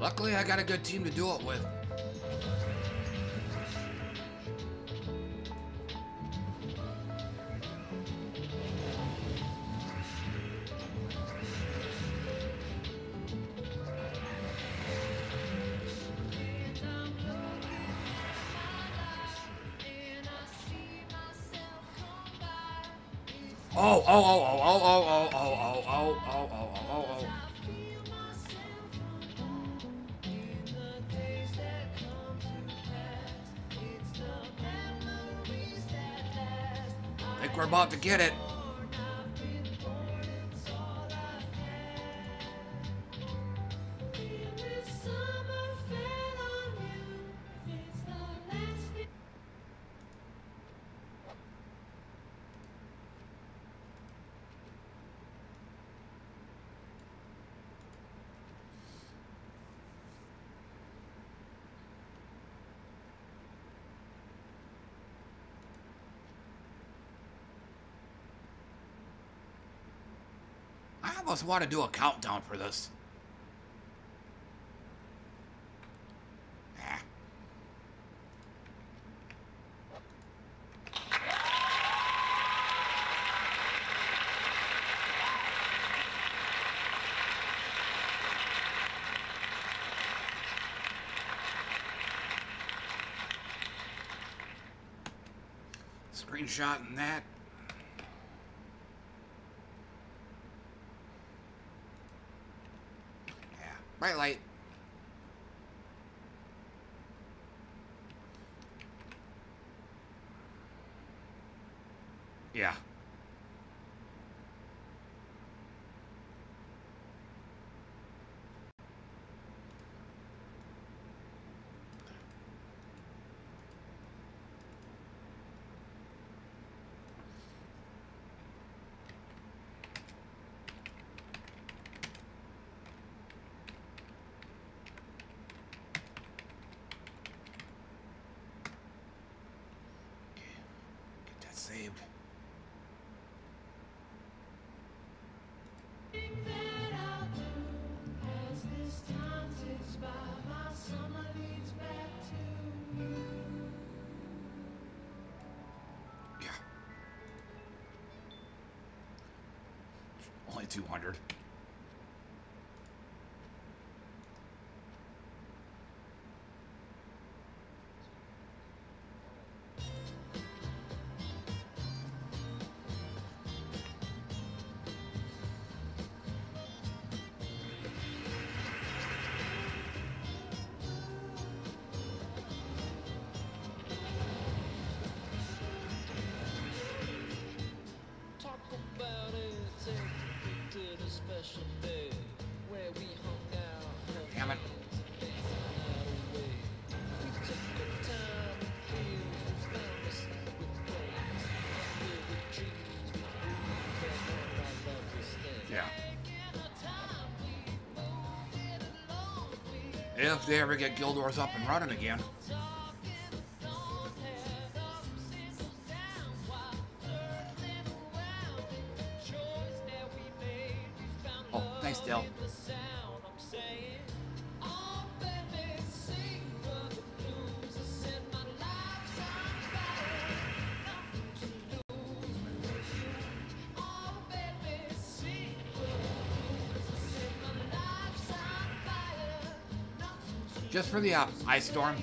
Luckily, I got a good team to do it with. We're about to get it. I almost want to do a countdown for this. Screenshotting that. Bright light. Yeah. Saved. Yeah. Only 200. If they ever get Gildor's up and running again. Oh, thanks, Del. Just for the Ice Storm.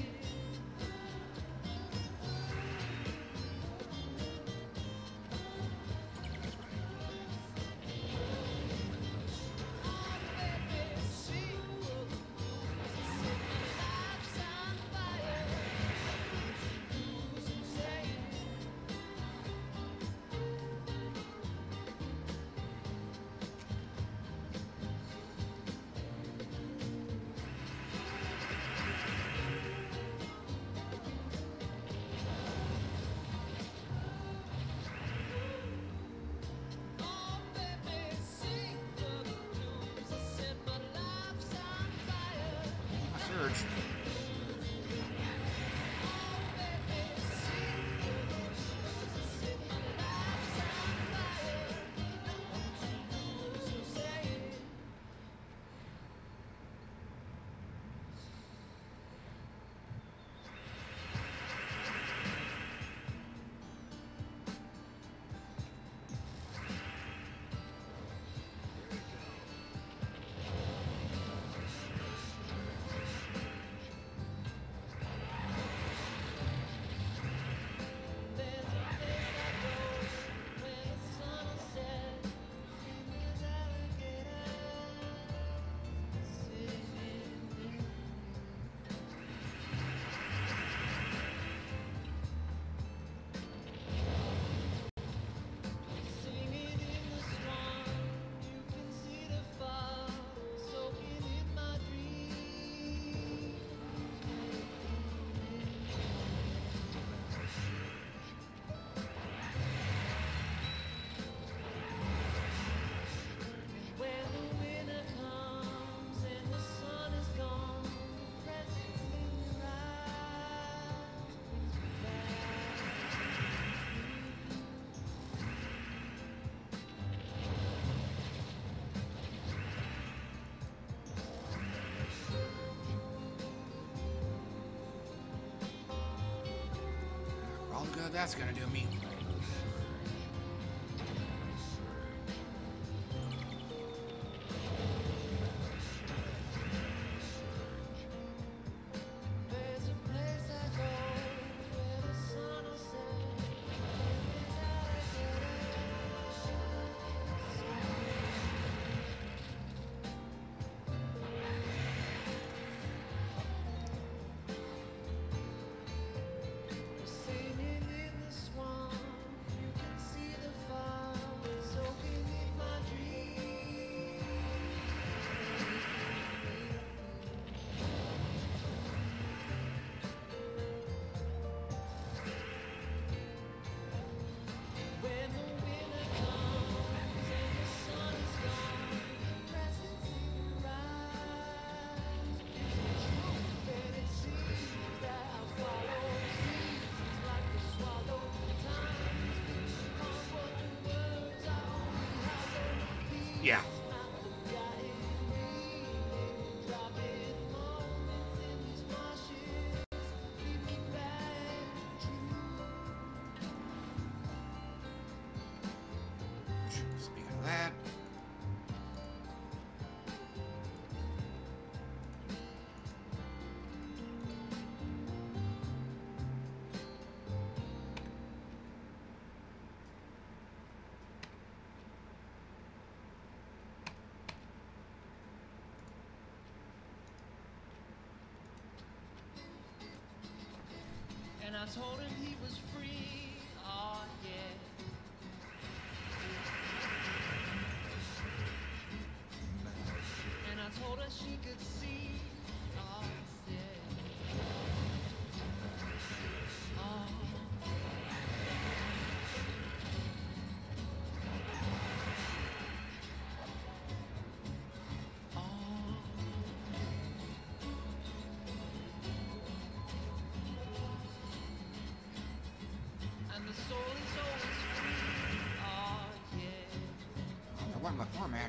That's gonna do me. Yeah. Speaking of that. I told him he was free, oh yeah. And I told her she could see, oh yeah. Oh. Oh.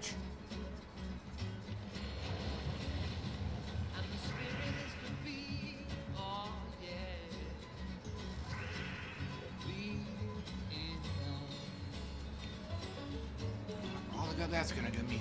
that. All the good that's gonna do me.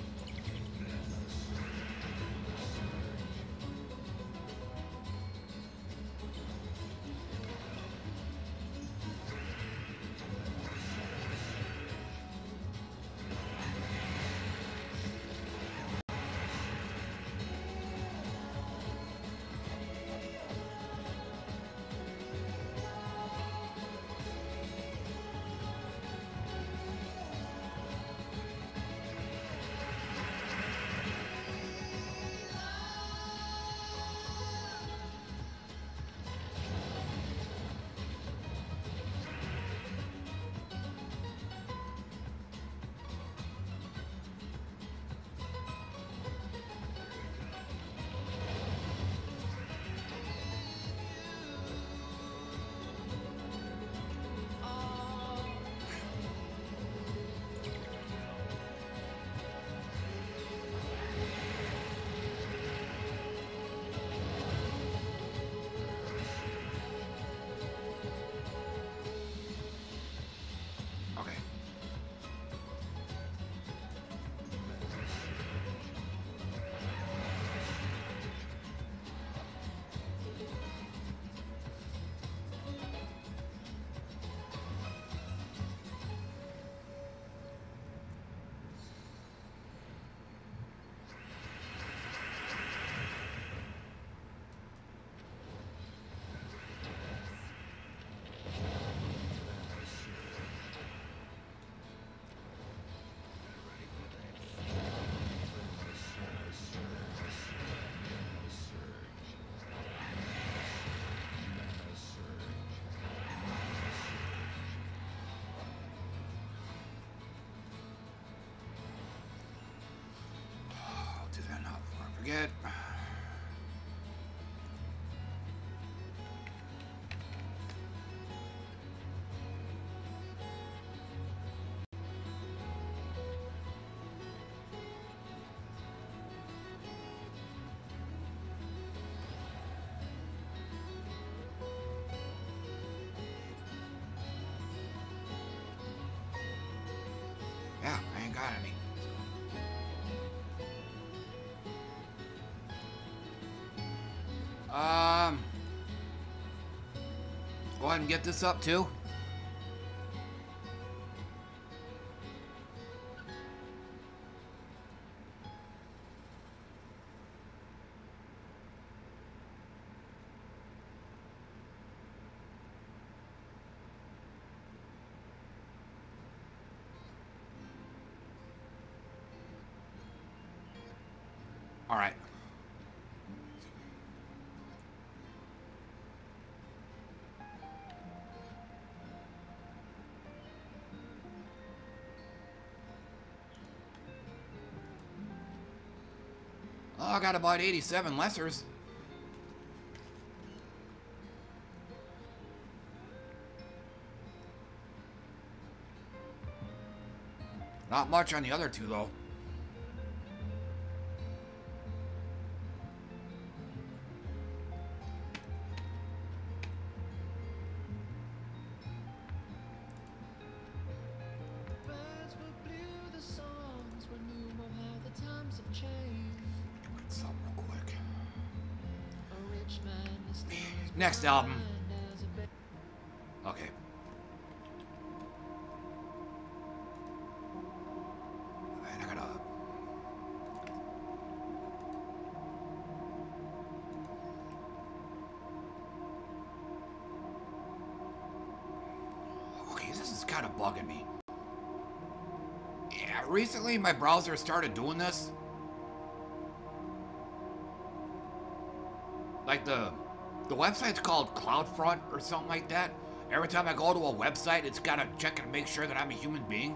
Forget. Yeah, I ain't got any. Go ahead and get this up too. All right. I got about 87 lessers. Not much on the other two, though. Next album. Okay. Man, I gotta... Okay, this is kind of bugging me. Yeah, recently my browser started doing this. Like the website's called CloudFront or something like that. Every time I go to a website, it's got to check and make sure that I'm a human being.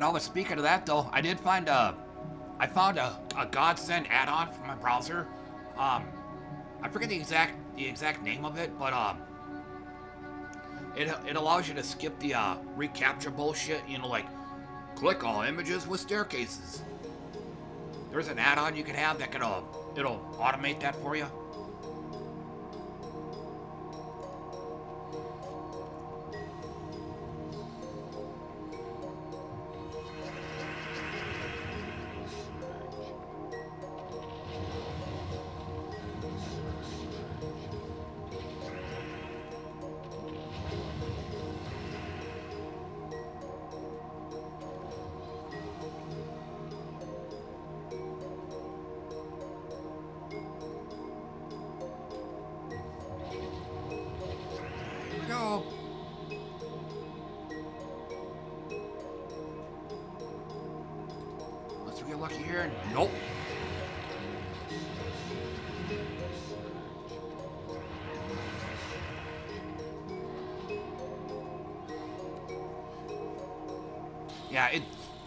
No, speaking of that though, I did find I found a godsend add-on for my browser. I forget the exact name of it, but it allows you to skip the recaptcha bullshit. You know, like click all images with staircases. There's an add-on you can have that can it'll automate that for you.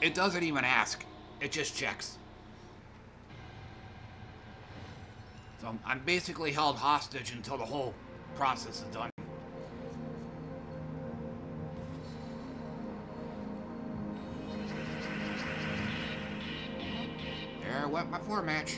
It doesn't even ask. It just checks. So I'm basically held hostage until the whole process is done. There I went my floor match.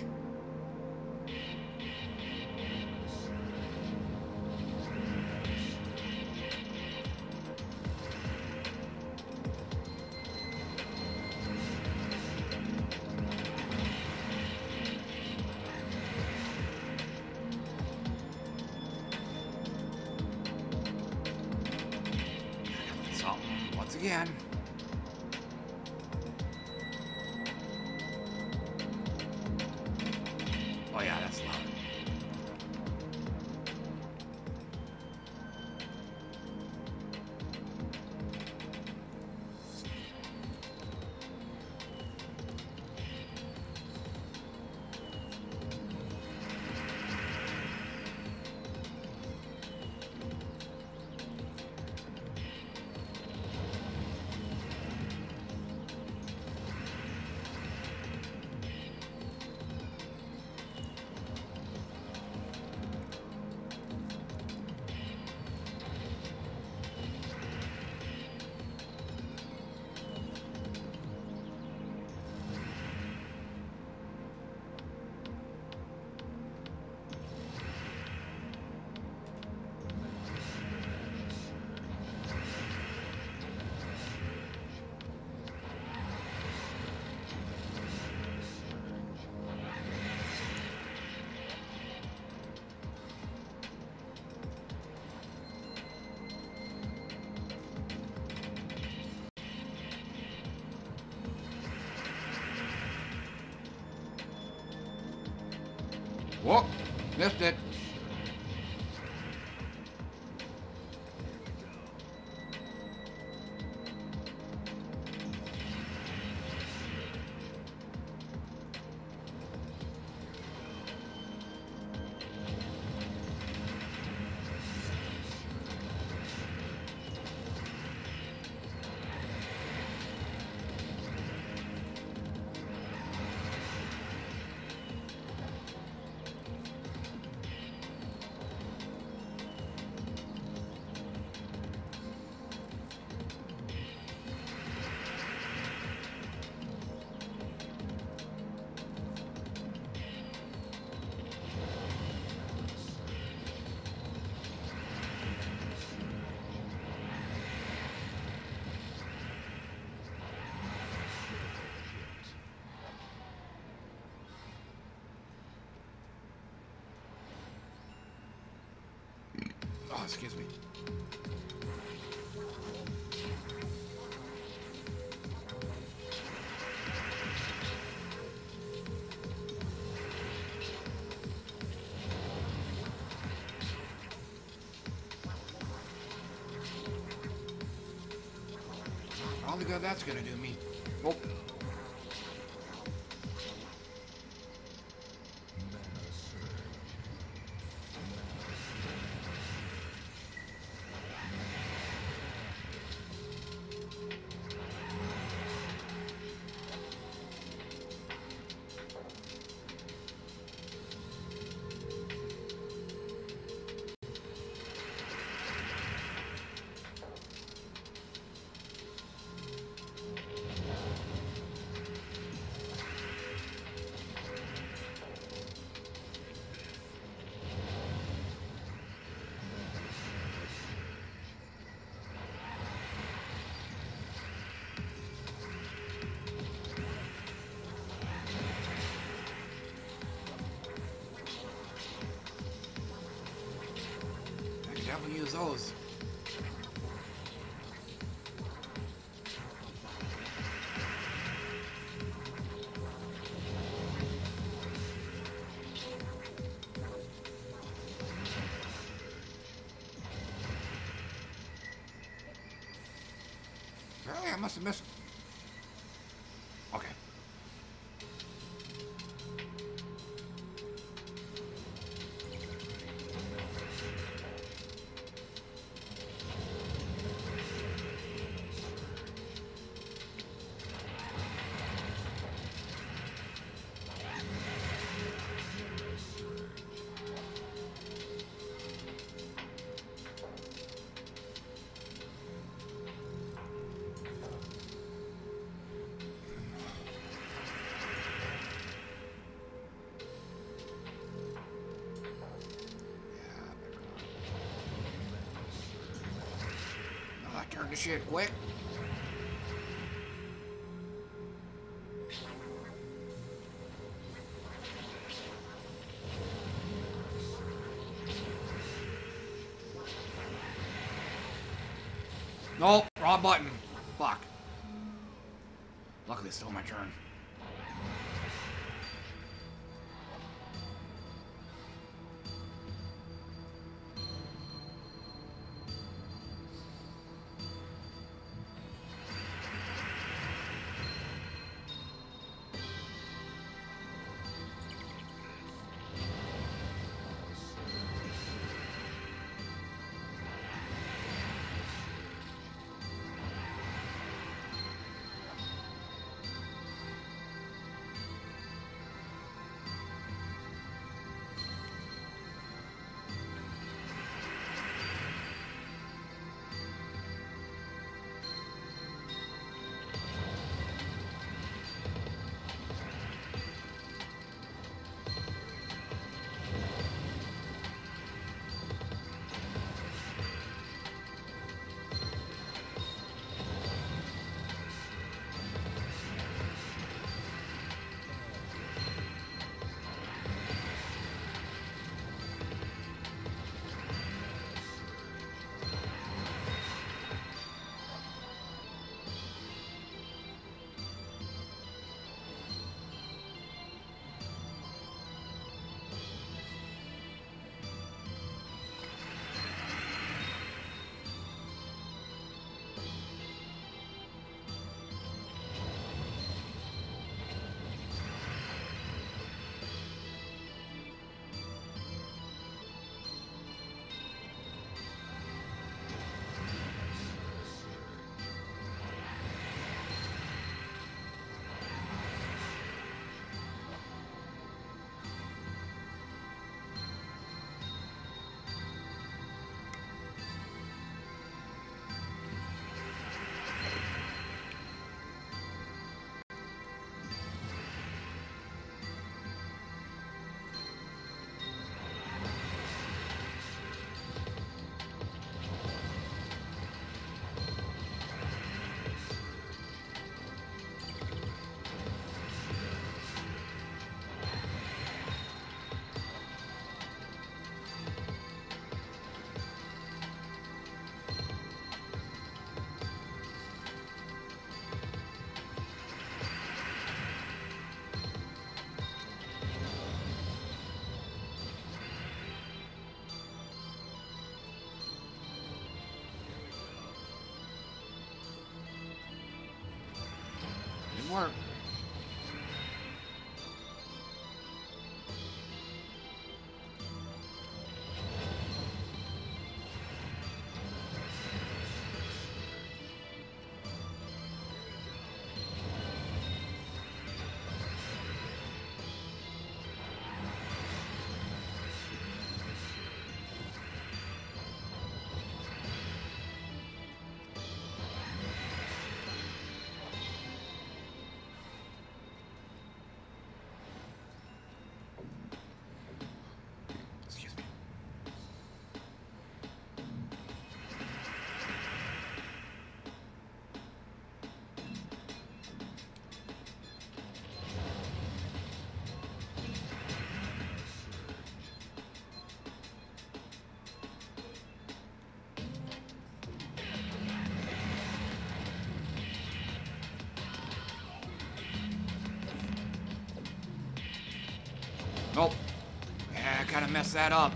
Whoa, missed it. excuse me. All the good that's gonna do me. Oh. Use those. Apparently I must have missed. Turn the shit quick. Nope, wrong button. Fuck. Luckily, it's still my turn. doesn't work. Nope. Yeah, I kinda messed that up.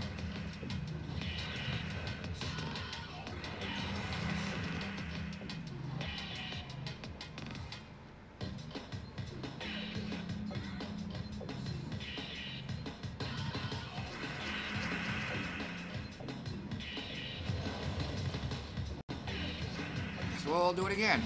Guess we'll do it again.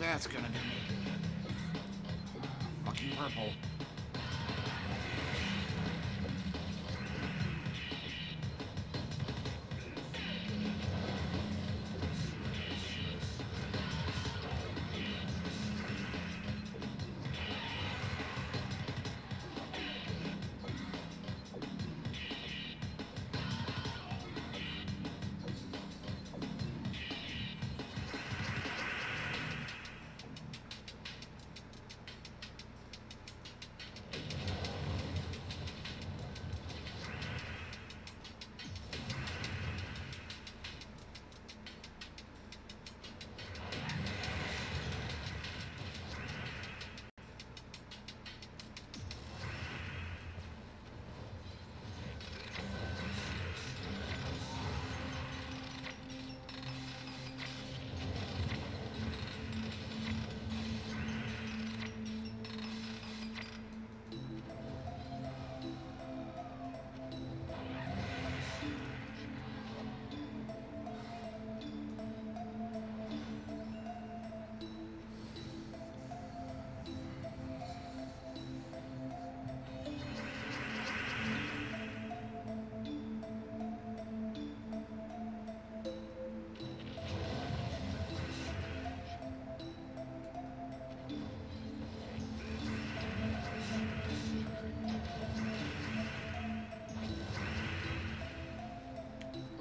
That's gonna do me. Fucking purple.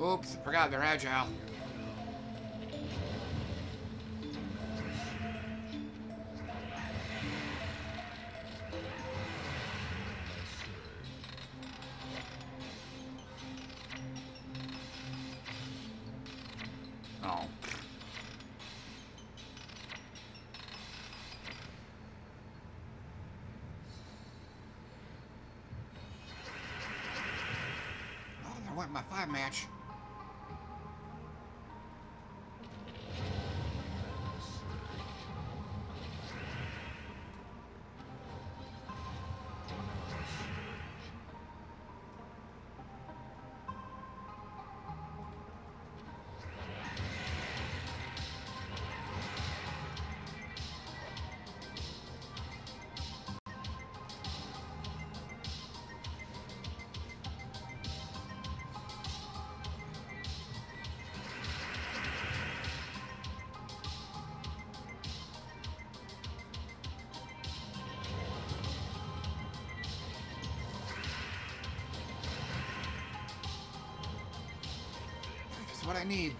Oops, forgot they're agile. Oh. Oh, there went my five match. That's what I need.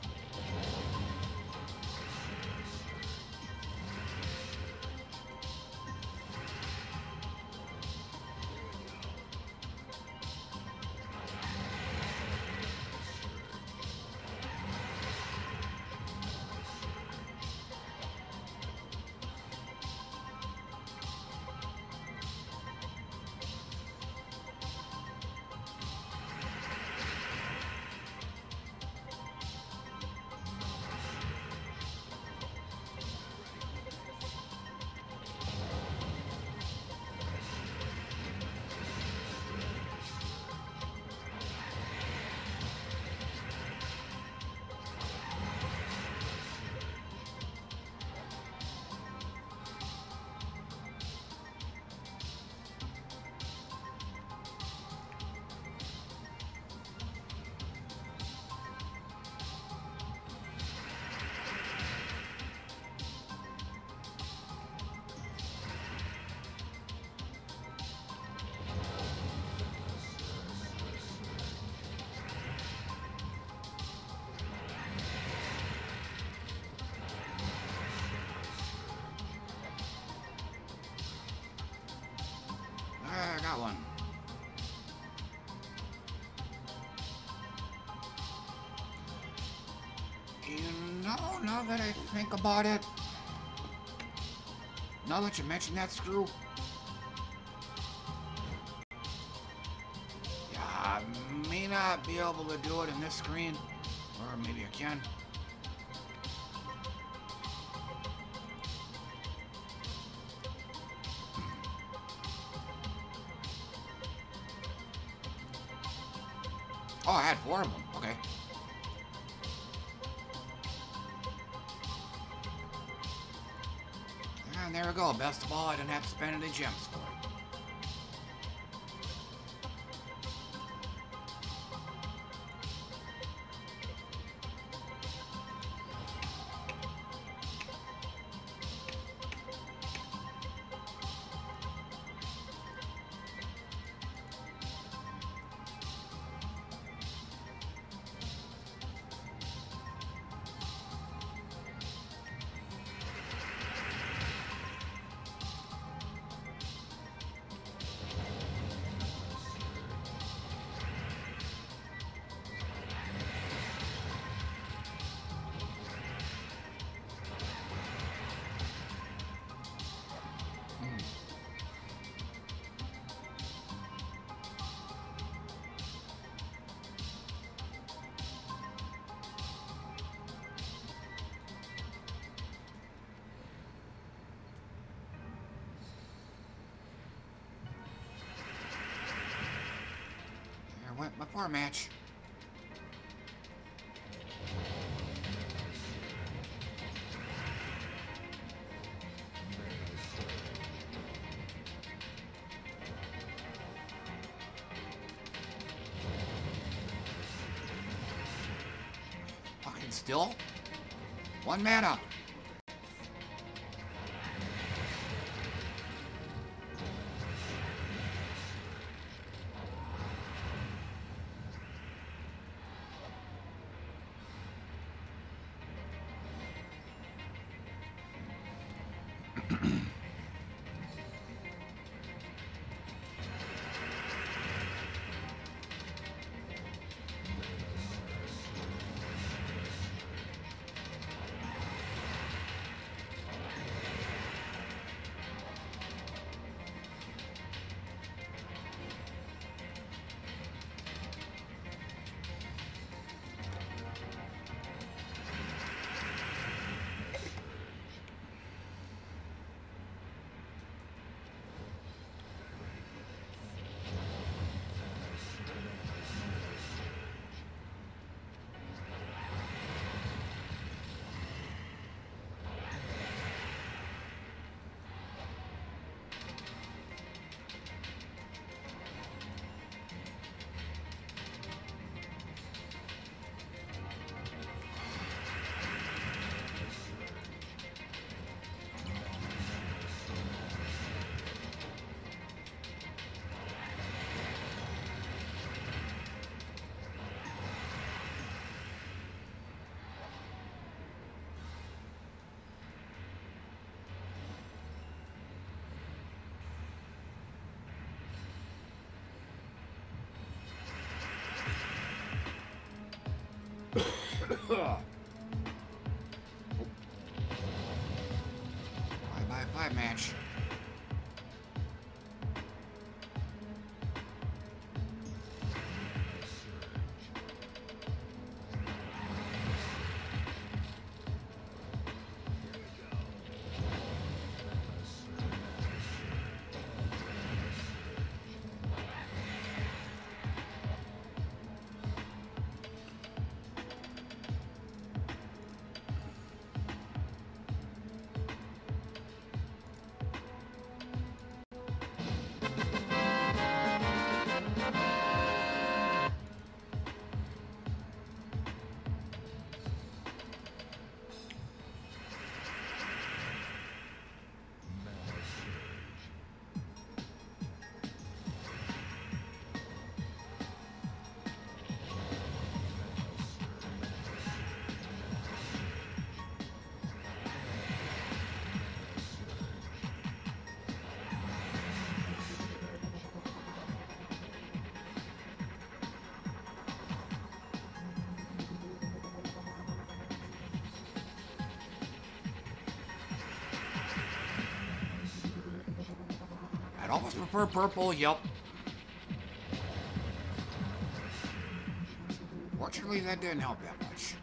Now that I think about it, now that you mention that screw, yeah, I may not be able to do it in this screen, or maybe I can. Oh, I had 4 of them. Okay. And there we go. Best of all, I didn't have to spend any gems for it. My poor match. Fucking still? 1 mana. Live match. Almost prefer purple, yep. Fortunately, that didn't help that much.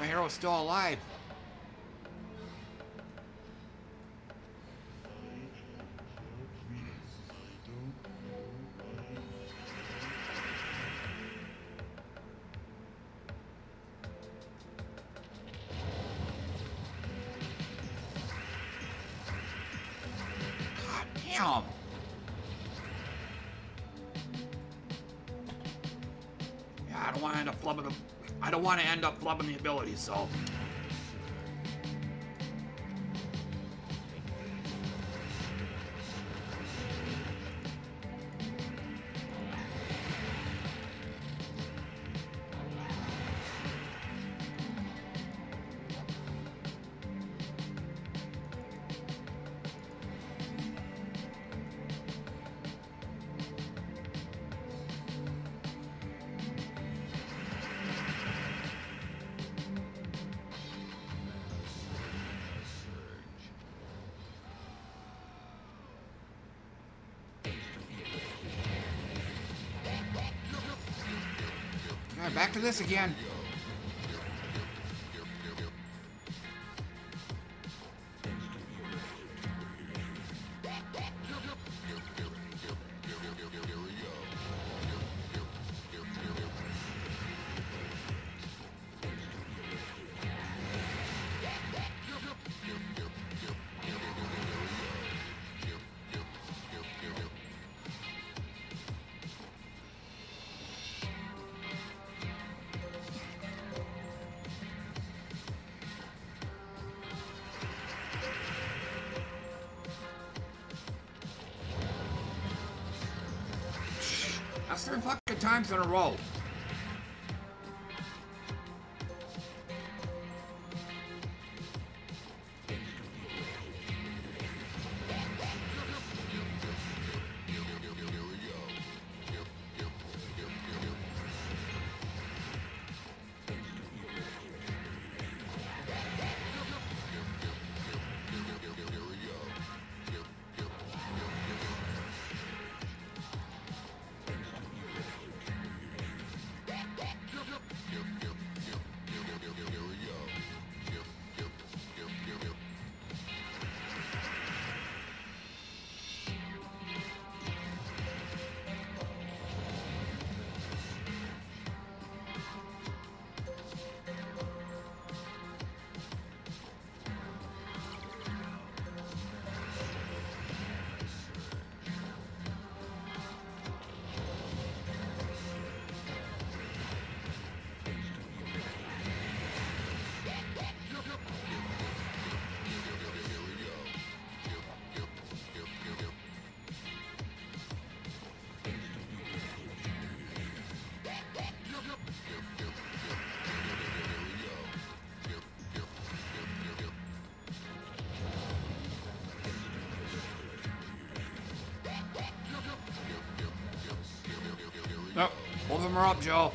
My hero is still alive. God damn. Yeah, I don't want to end up flubbing them. I don't want to end up flubbing the ability, so... Alright, back to this again. That's 3 fucking times in a row. Both of them are up, Joe.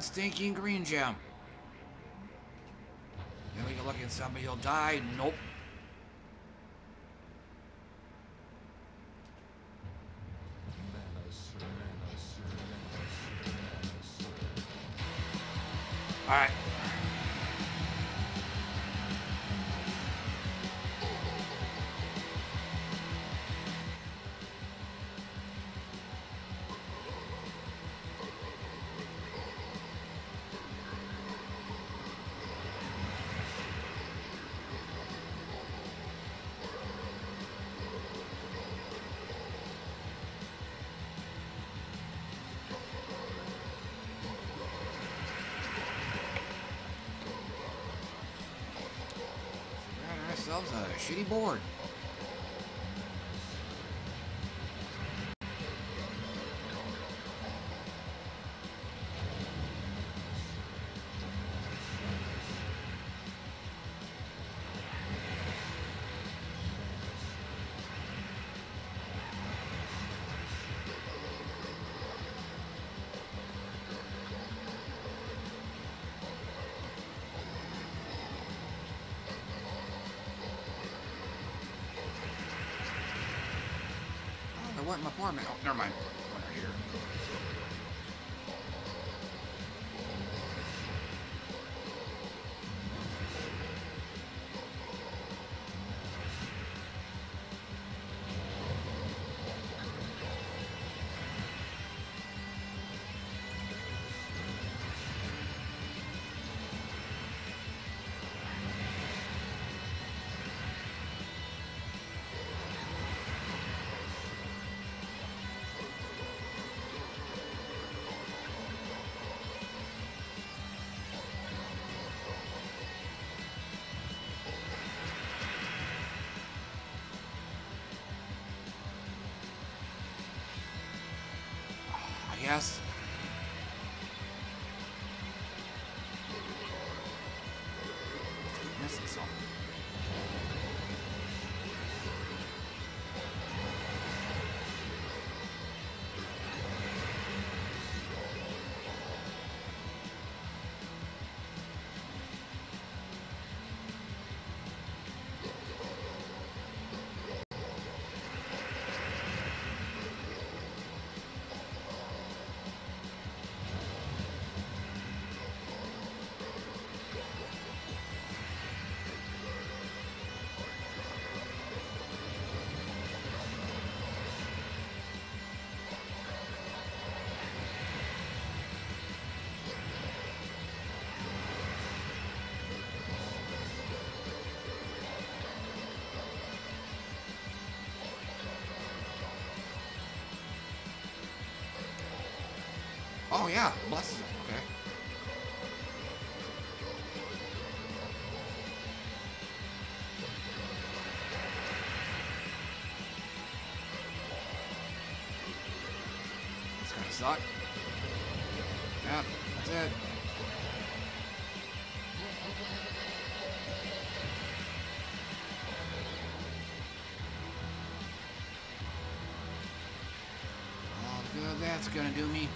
Stinking green gem. Then we can look at somebody, he'll die. Nope. Alright. A shitty board. went my farm out. Never mind. We're not here. Yes. Oh yeah, bless him. Okay. That's gonna suck. Yeah, that's it. Oh, good. That's gonna do me.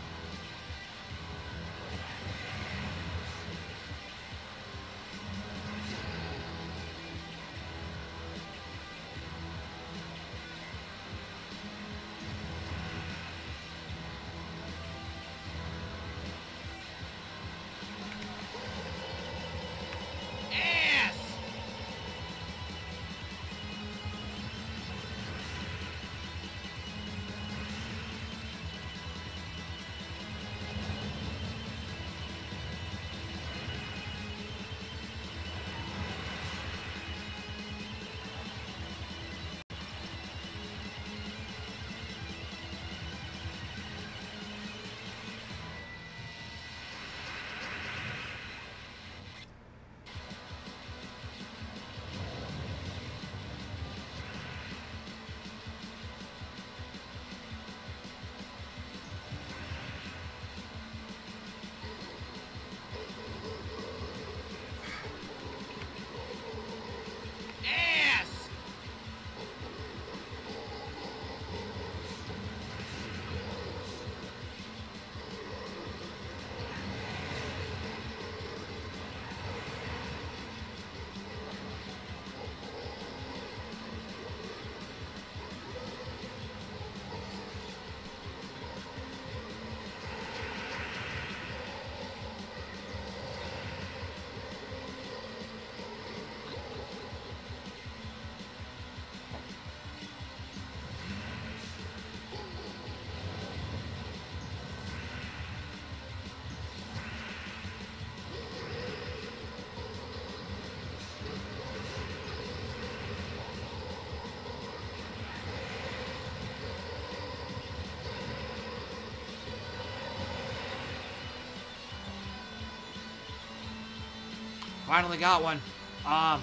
Finally got one. I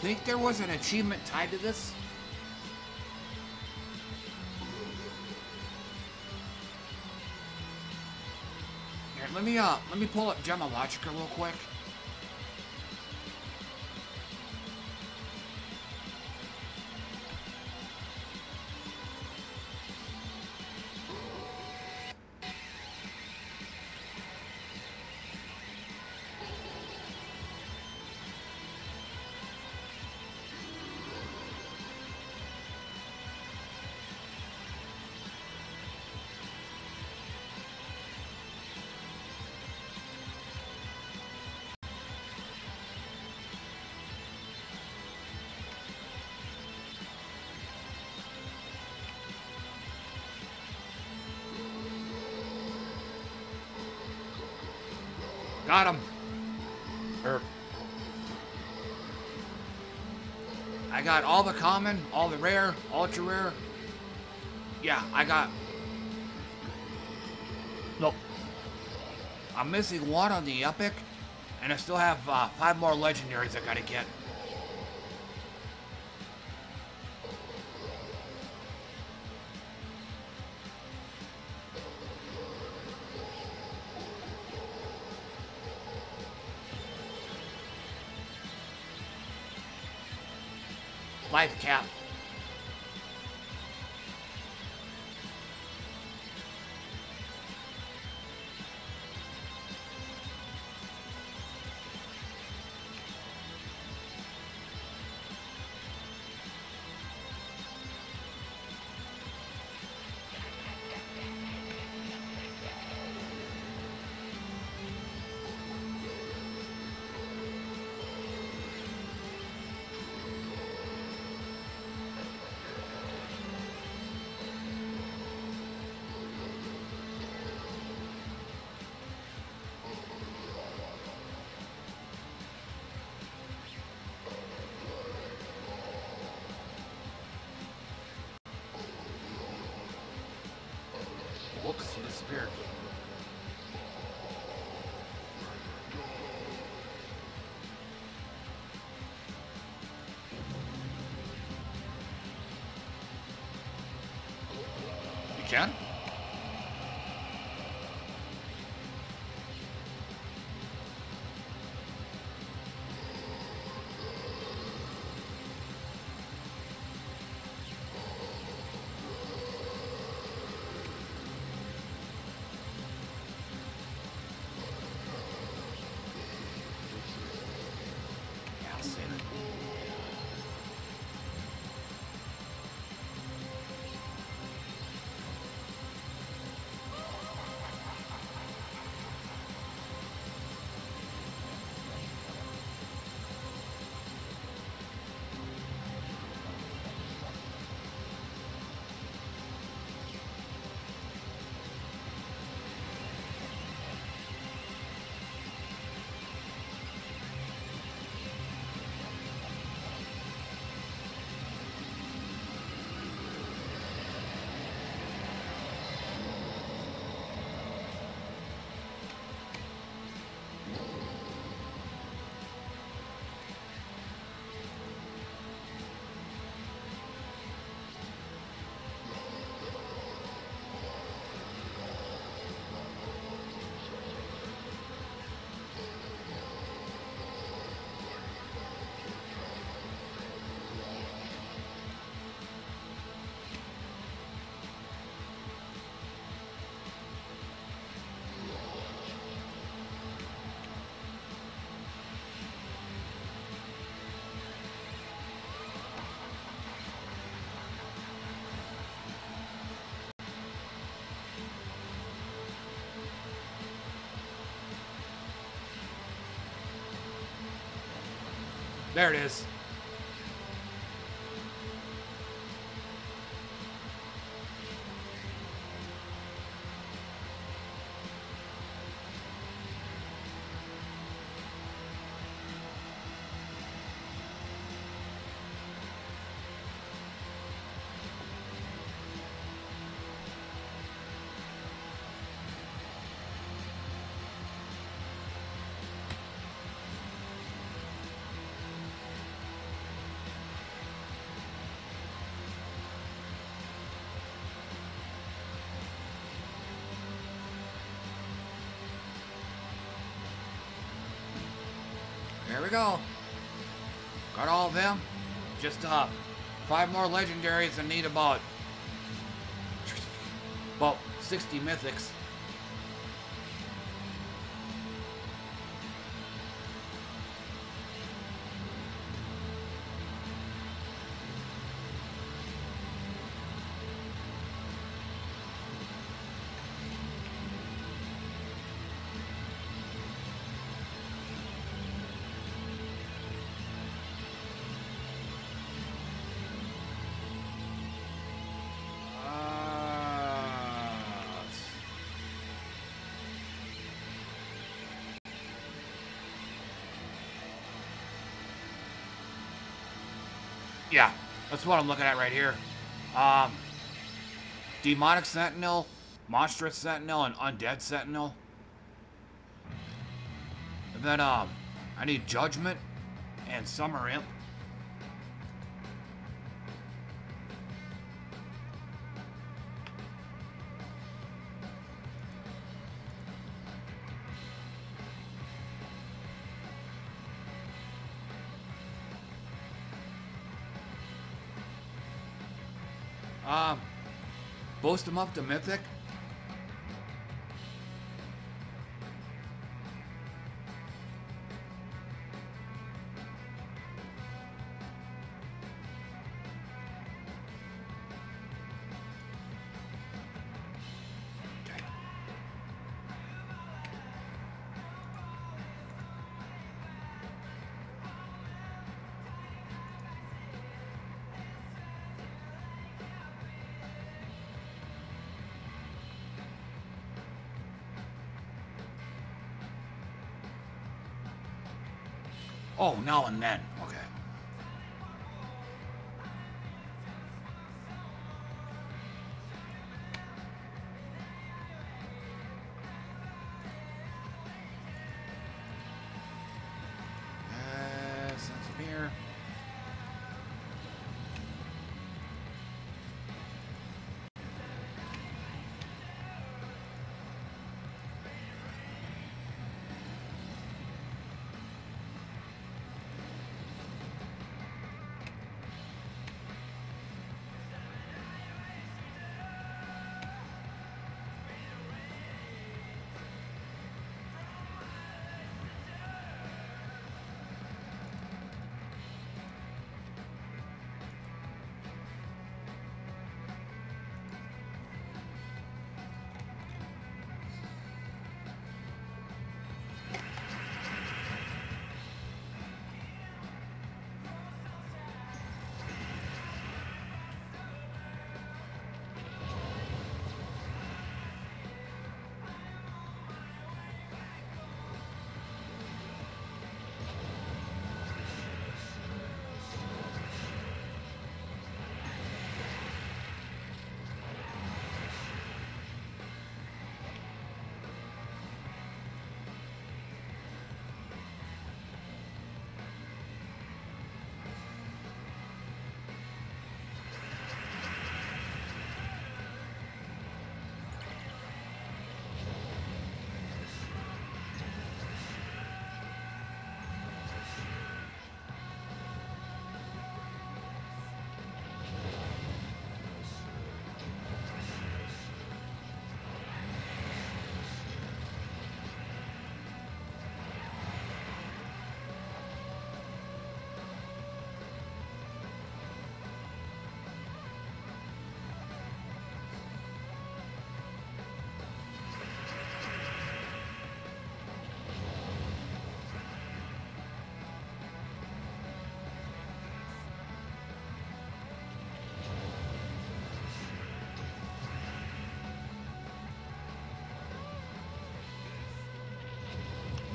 think there was an achievement tied to this. Here, let me pull up Gemologica real quick. Got him. I got all the common, all the rare, ultra rare. Yeah, I got... Look. I'm missing one on the epic, and I still have 5 more legendaries I gotta get. Life cap. Can? There it is. There we go. Got all of them. Just 5 more legendaries and need about 60 mythics. Yeah, that's what I'm looking at right here. Demonic Sentinel, Monstrous Sentinel, and Undead Sentinel. And then, I need Judgment and Summer Imp. Boost them up to Mythic. Oh, now and then. Okay. Sense of here.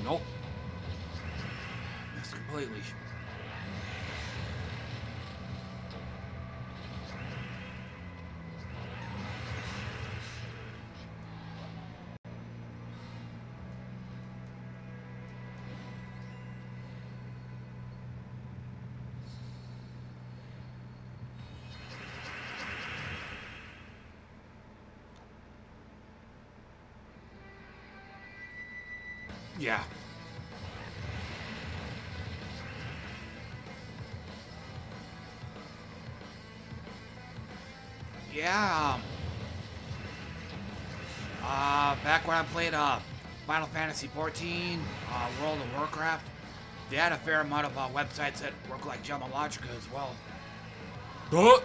Nope. That's completely... Yeah. Yeah. Back when I played Final Fantasy XIV, World of Warcraft, they had a fair amount of websites that work like Gemologica as well. Duh.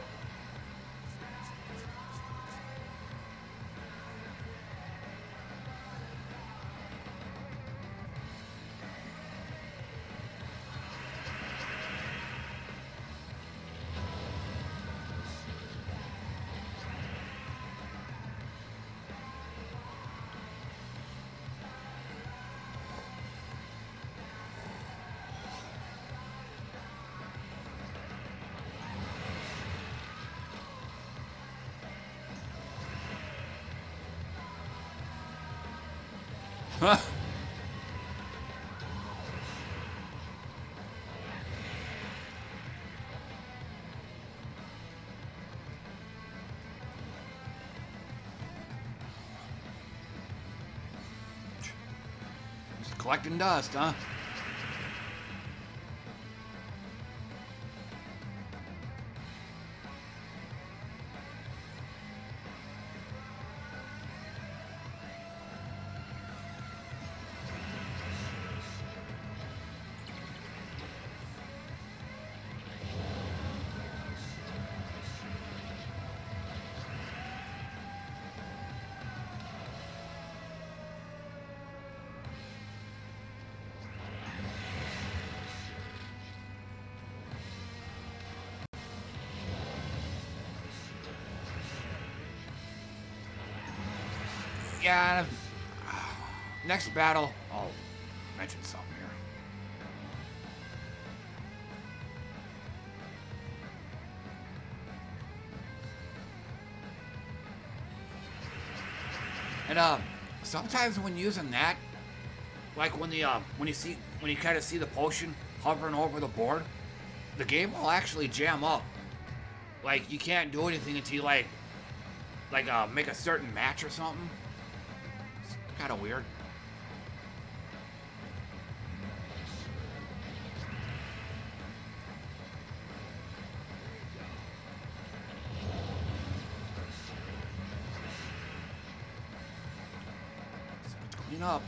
Just collecting dust, huh? Yeah, next battle, I'll mention something here. And sometimes when using that, like when the when you kind of see the potion hovering over the board, the game will actually jam up. Like you can't do anything until you like make a certain match or something. Kind of weird. So let's clean up.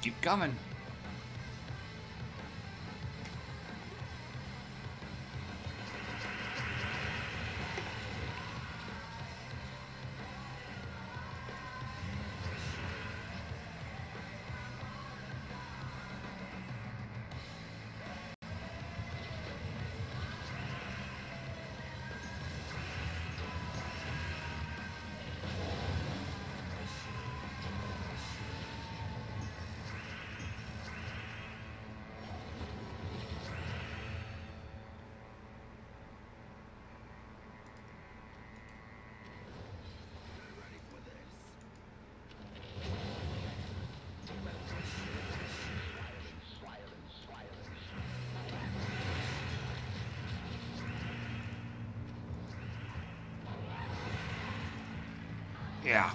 Keep coming. Yeah.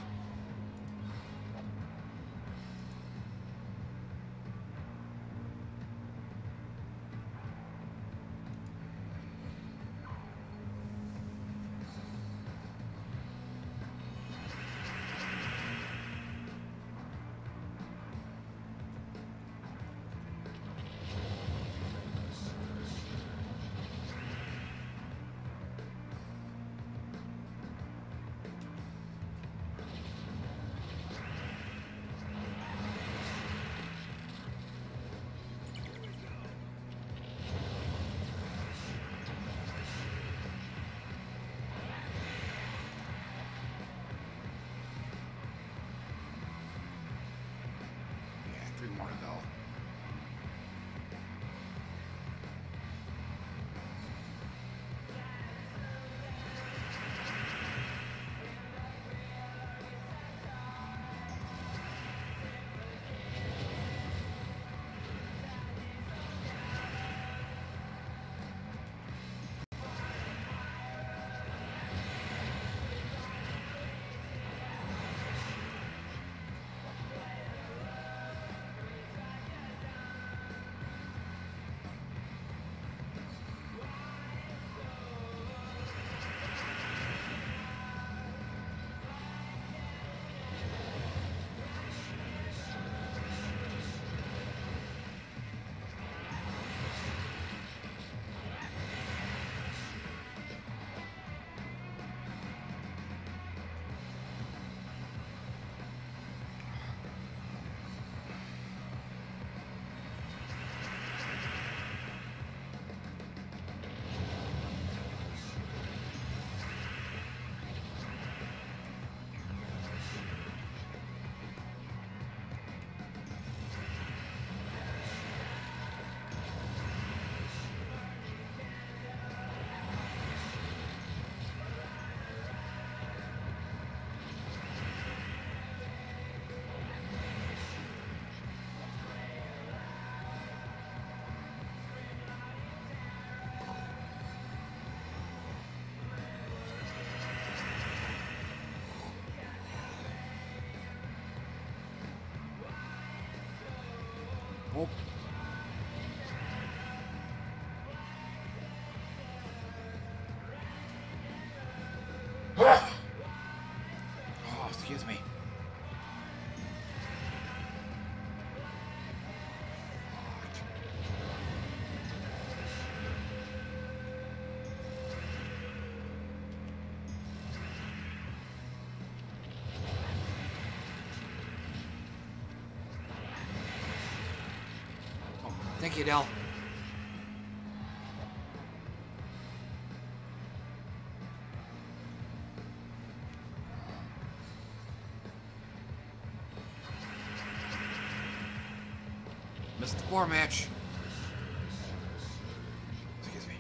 you, Del. Missed the war match. Excuse me.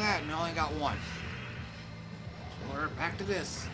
That and I only got one. So we're back to this.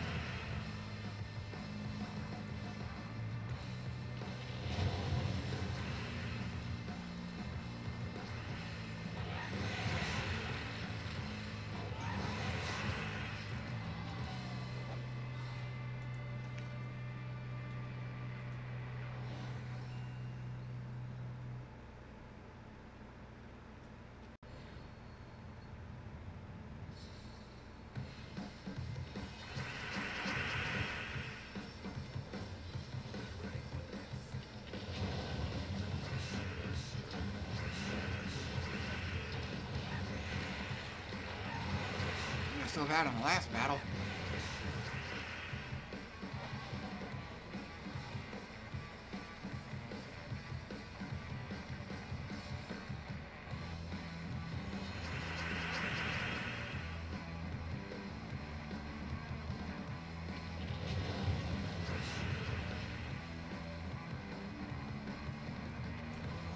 Still had him in the last battle.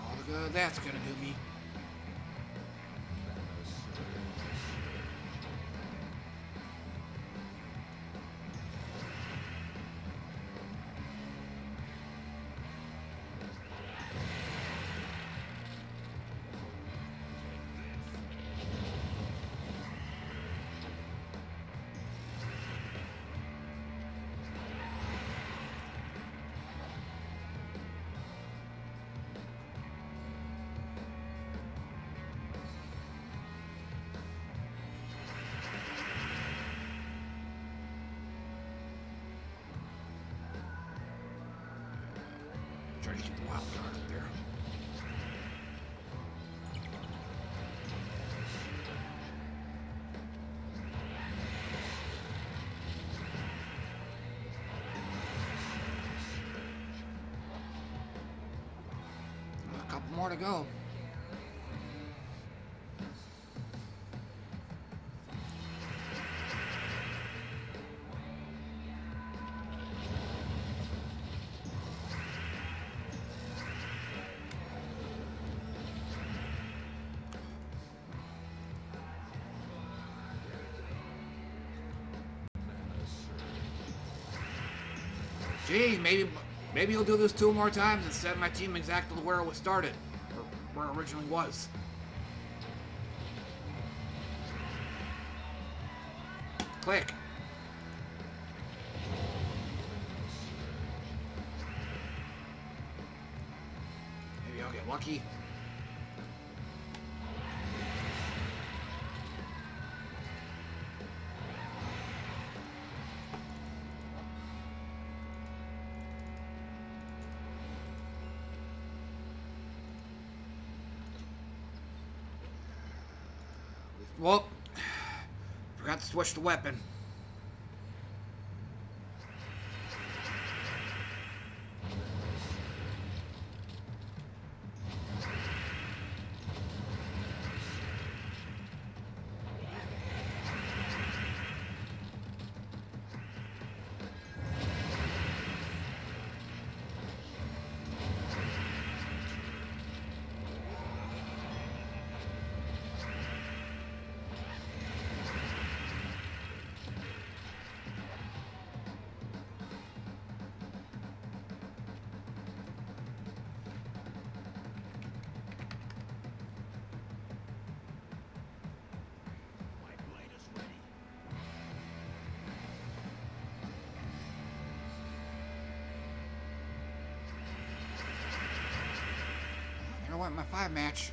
All the good that's gonna do me. Trying to keep the wild card up there. A couple more to go. Gee, maybe he'll do this two more times and set my team exactly where it was started, or where it originally was. Click. Maybe I'll get lucky. Well, forgot to switch the weapon. I want my 5-match.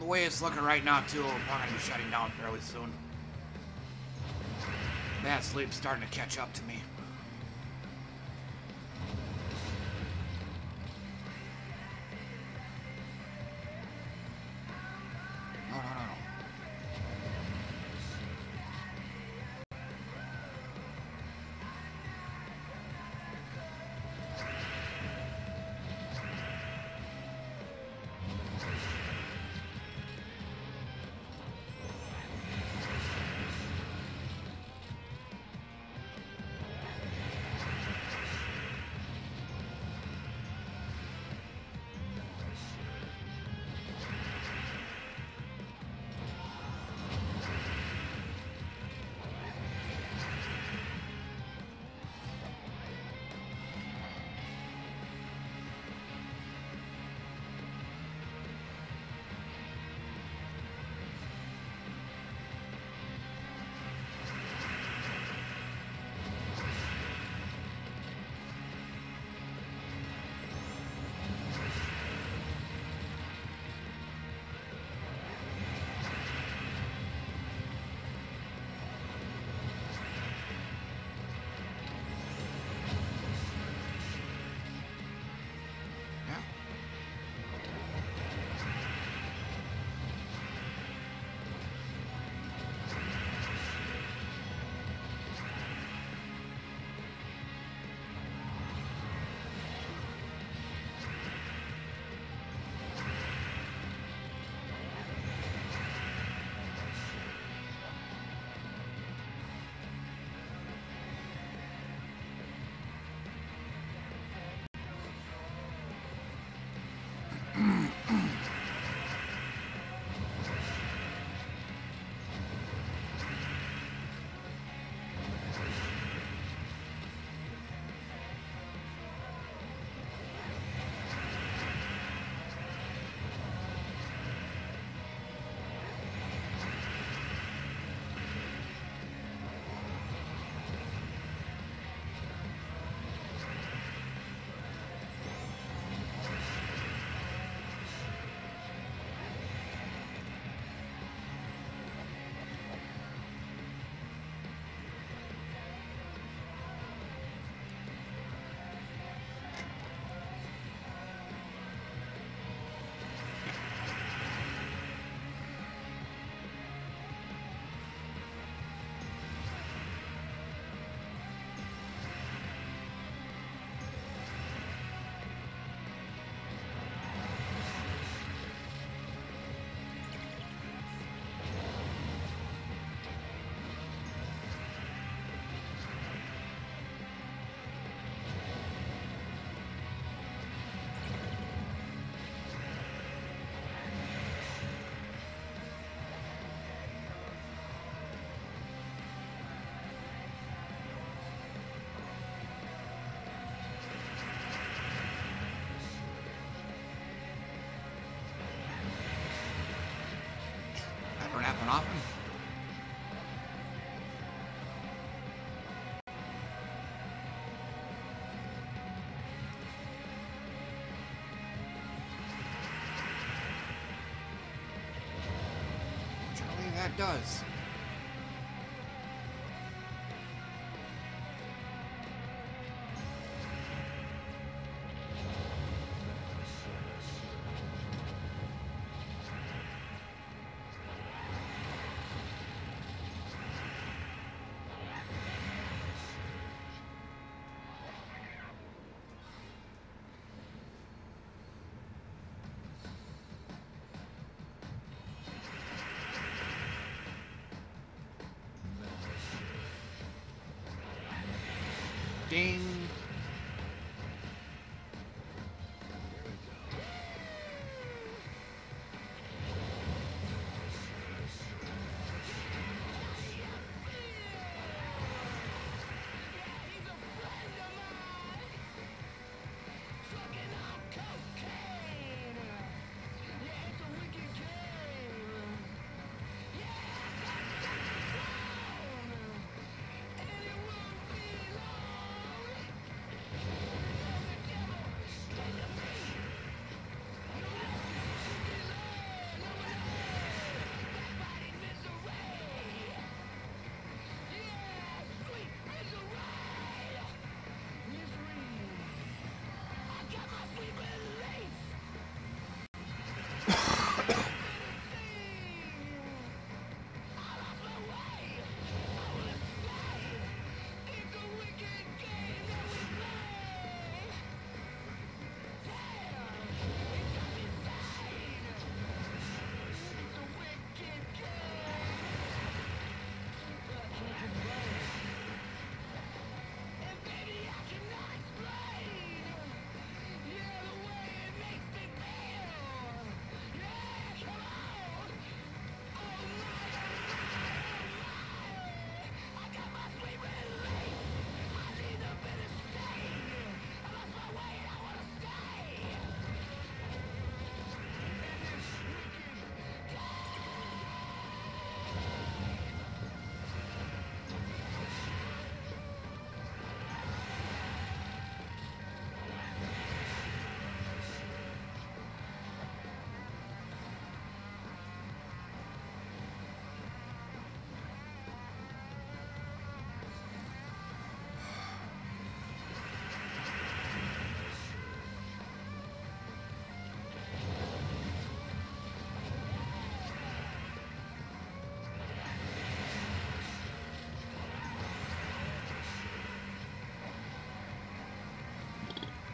The way it's looking right now, too, we're probably gonna be shutting down fairly soon. Bad sleep's starting to catch up to me. it does. Ding.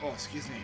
Oh, excuse me.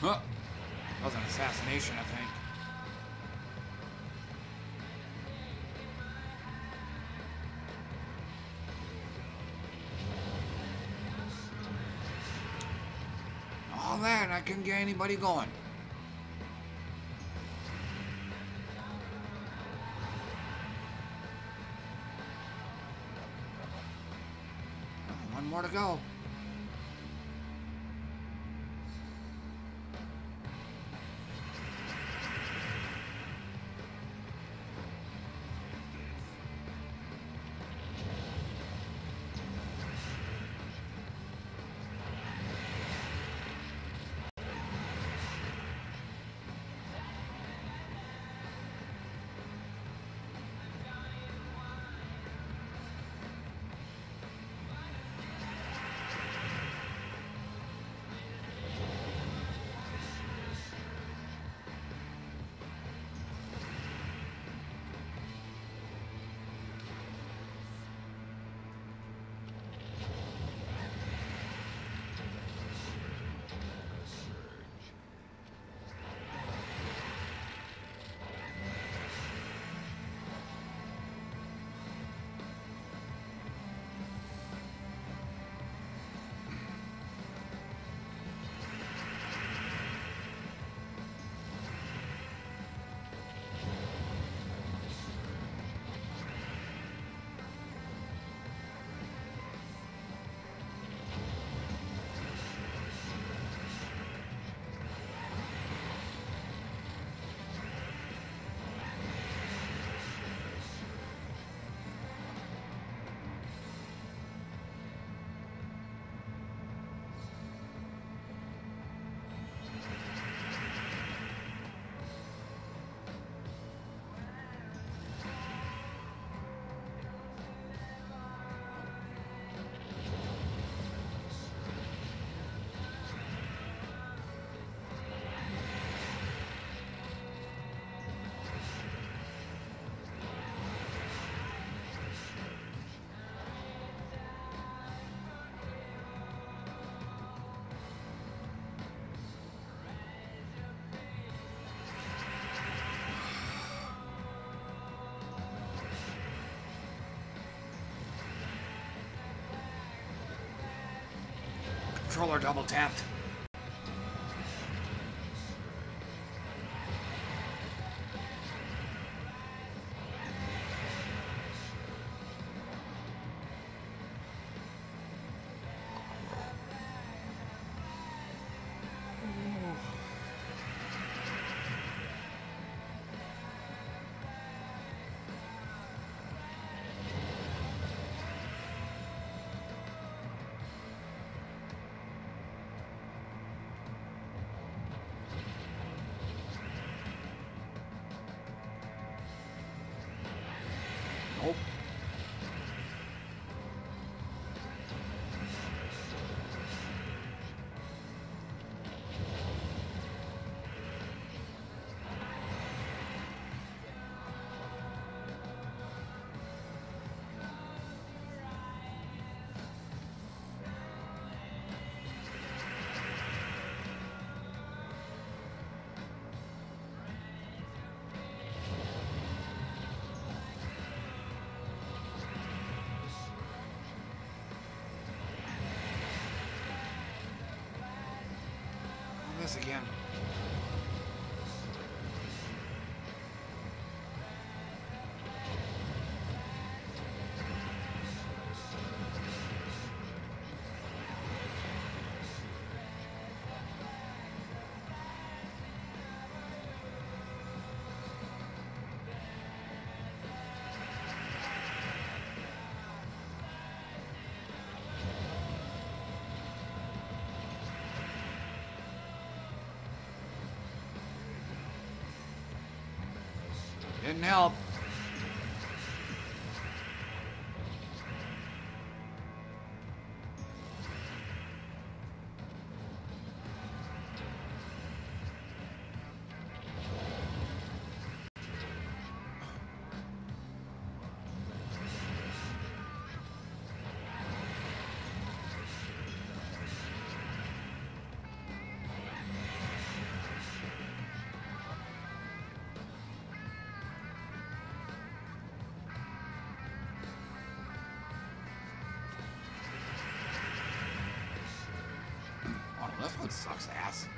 Huh. That was an assassination, I think. all that and I couldn't get anybody going. One more to go. Controller double tapped. Again. Didn't help. It sucks ass.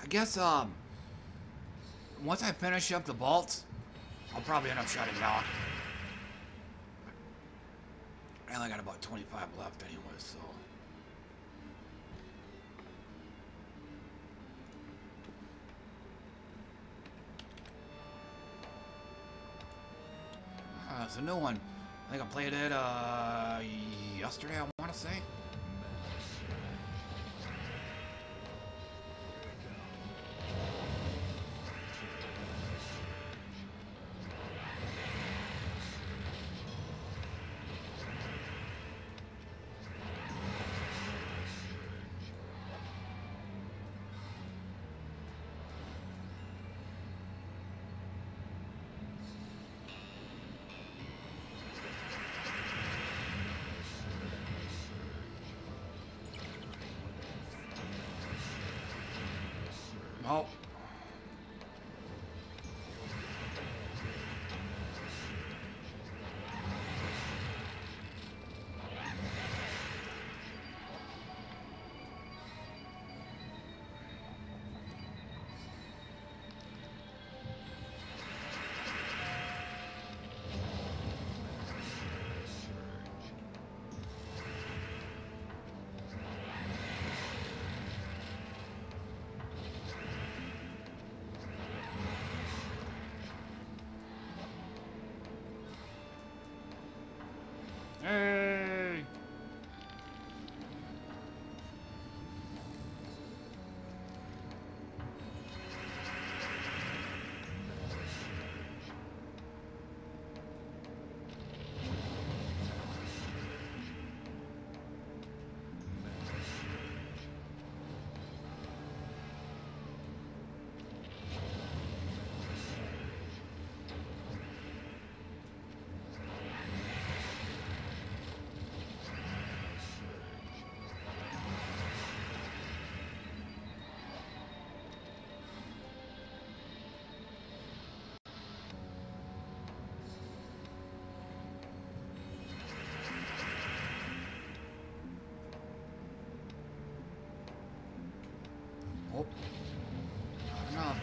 I guess, once I finish up the vault, I'll probably end up shutting down. I only got about 25 left anyway, so. It's a new one. I think I played it, yesterday, I want to say. Oh, not enough.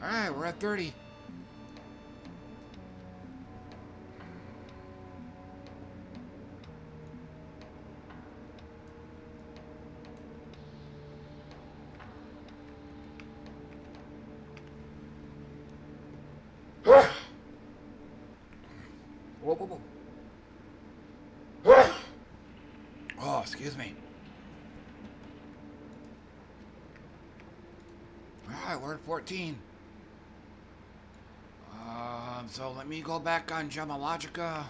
All right, we're at 30. Excuse me. Alright, we're at 14. So let me go back on Gemologica.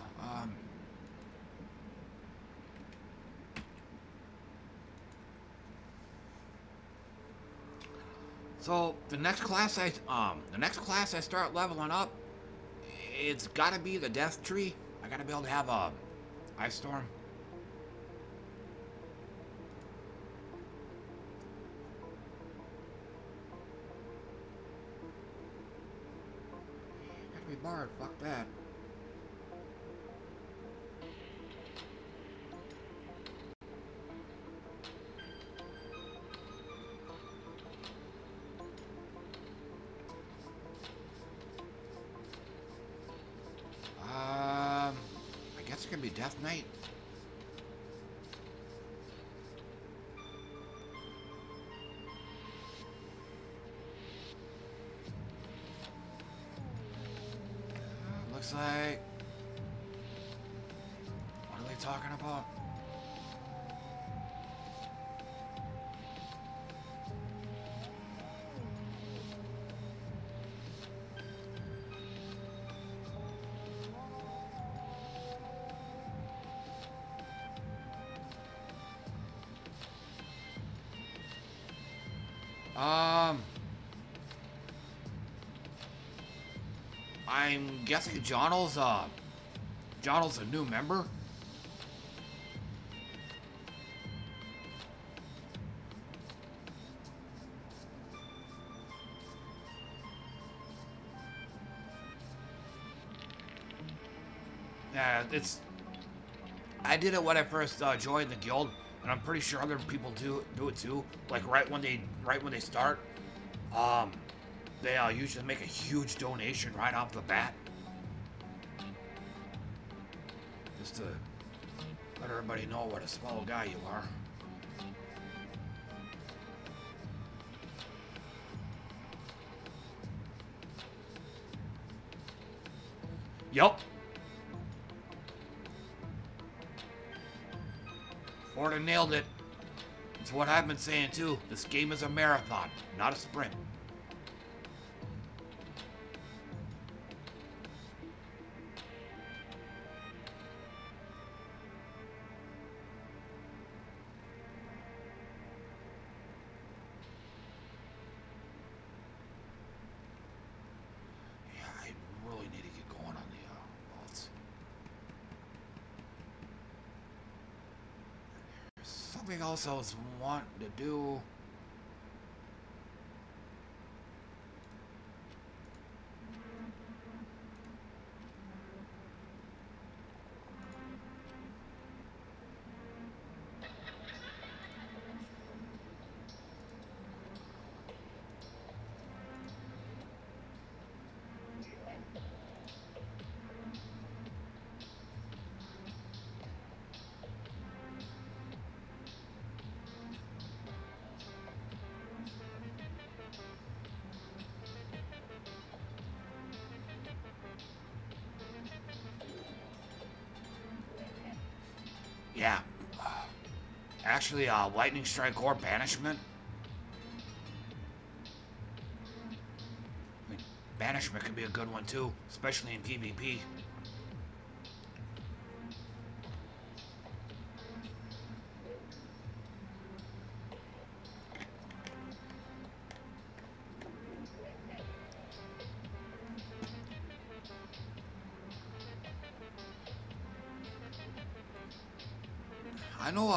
So the next class I start leveling up, it's gotta be the Death Tree. I gotta be able to have a Ice Storm. Fuck that. Is it gonna be Death Knight? Looks like... What are they talking about? I'm guessing Jonal's a new member. Yeah, I did it when I first joined the guild, and I'm pretty sure other people do it too. Like right when they start. They usually make a huge donation right off the bat. Just to let everybody know what a swell guy you are. Yup. 40 nailed it. It's what I've been saying too. This game is a marathon, not a sprint. Else I was wanting to do. Yeah, actually, Lightning Strike or Banishment. I mean, Banishment could be a good one too, especially in PvP.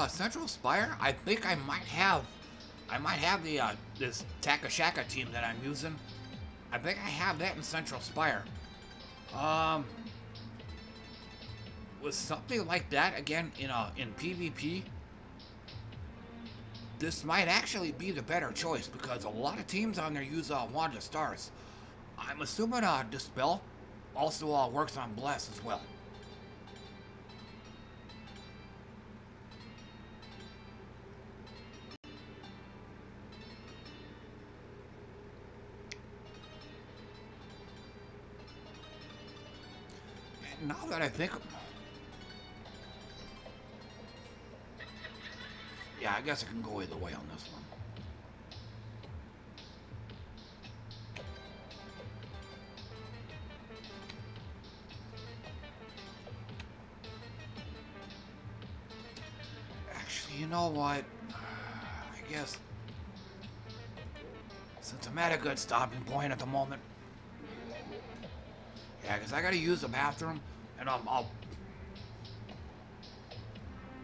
Central Spire, I think I might have the this Takashaka team that I'm using. I think I have that in Central Spire. With something like that again in PvP, this might actually be the better choice because a lot of teams on there use Wanda Stars. I'm assuming Dispel also works on Bless as well. Now that I think... Yeah, I guess I can go either way on this one. Actually, you know what? I guess... Since I'm at a good stopping point at the moment... Yeah, because I gotta use the bathroom. And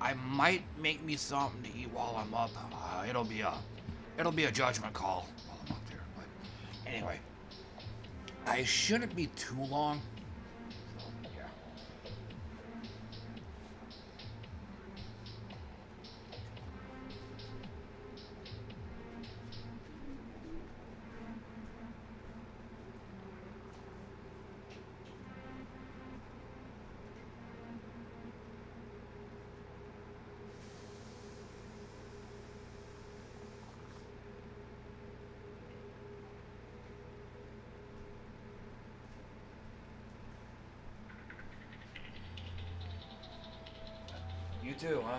I might make me something to eat while I'm up. It'll be a judgment call while I'm up there. But anyway, I shouldn't be too long. So, yeah. You too, huh?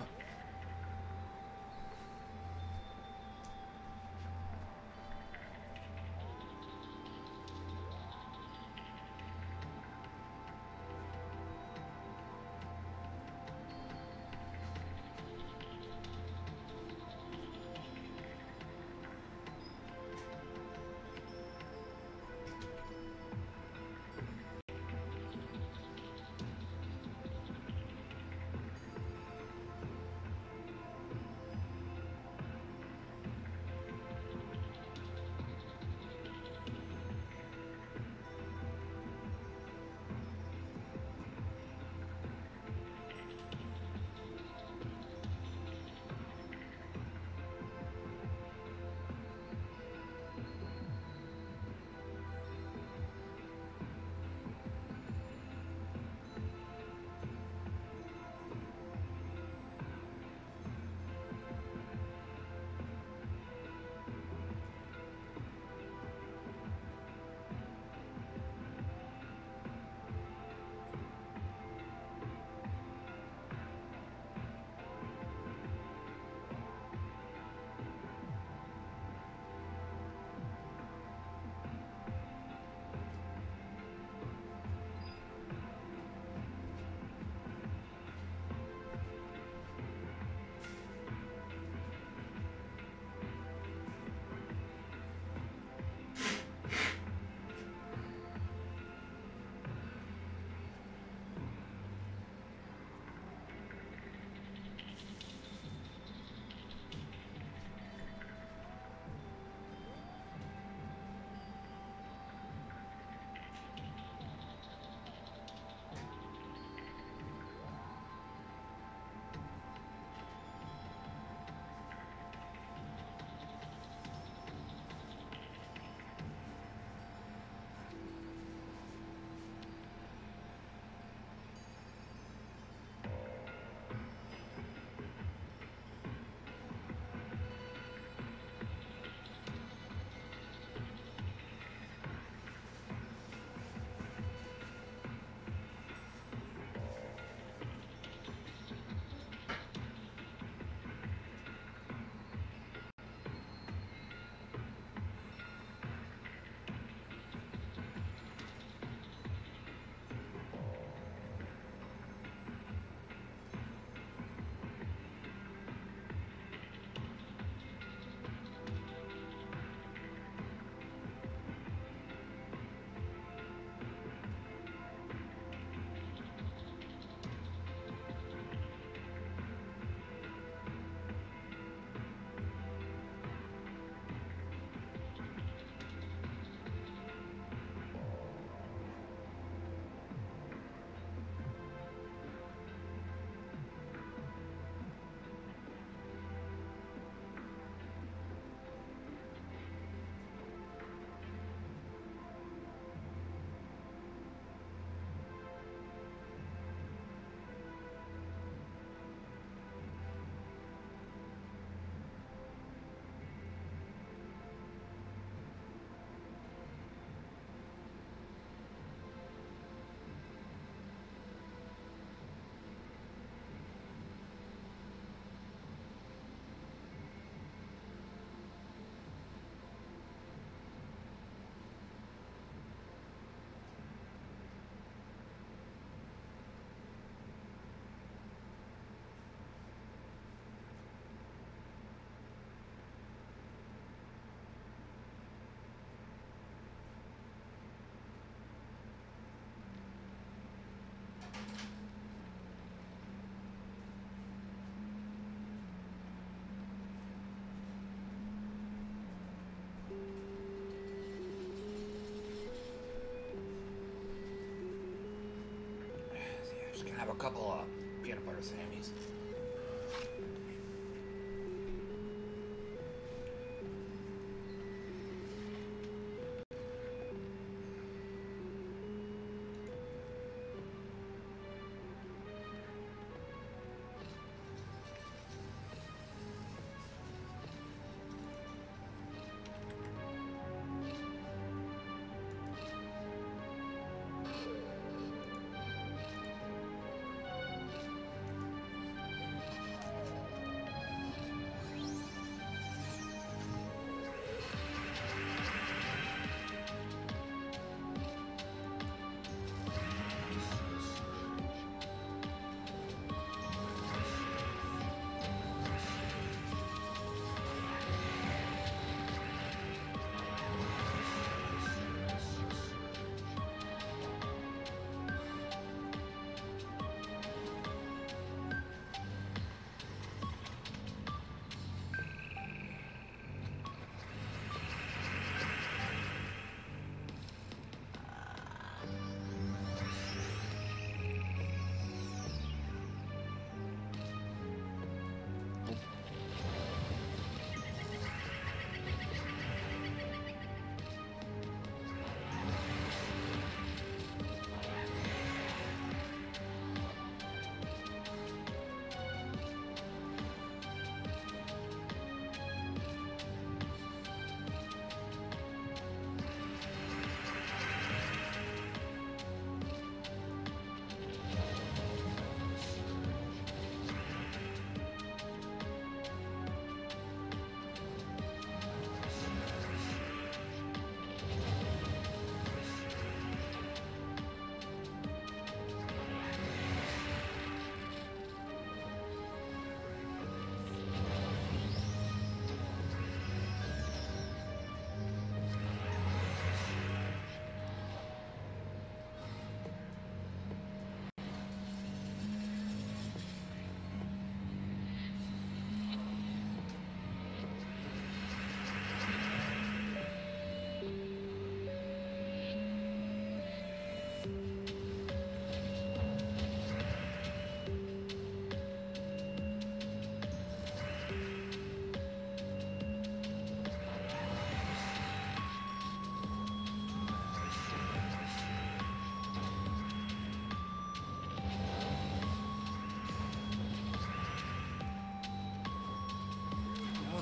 Can I have a couple of peanut butter sammies?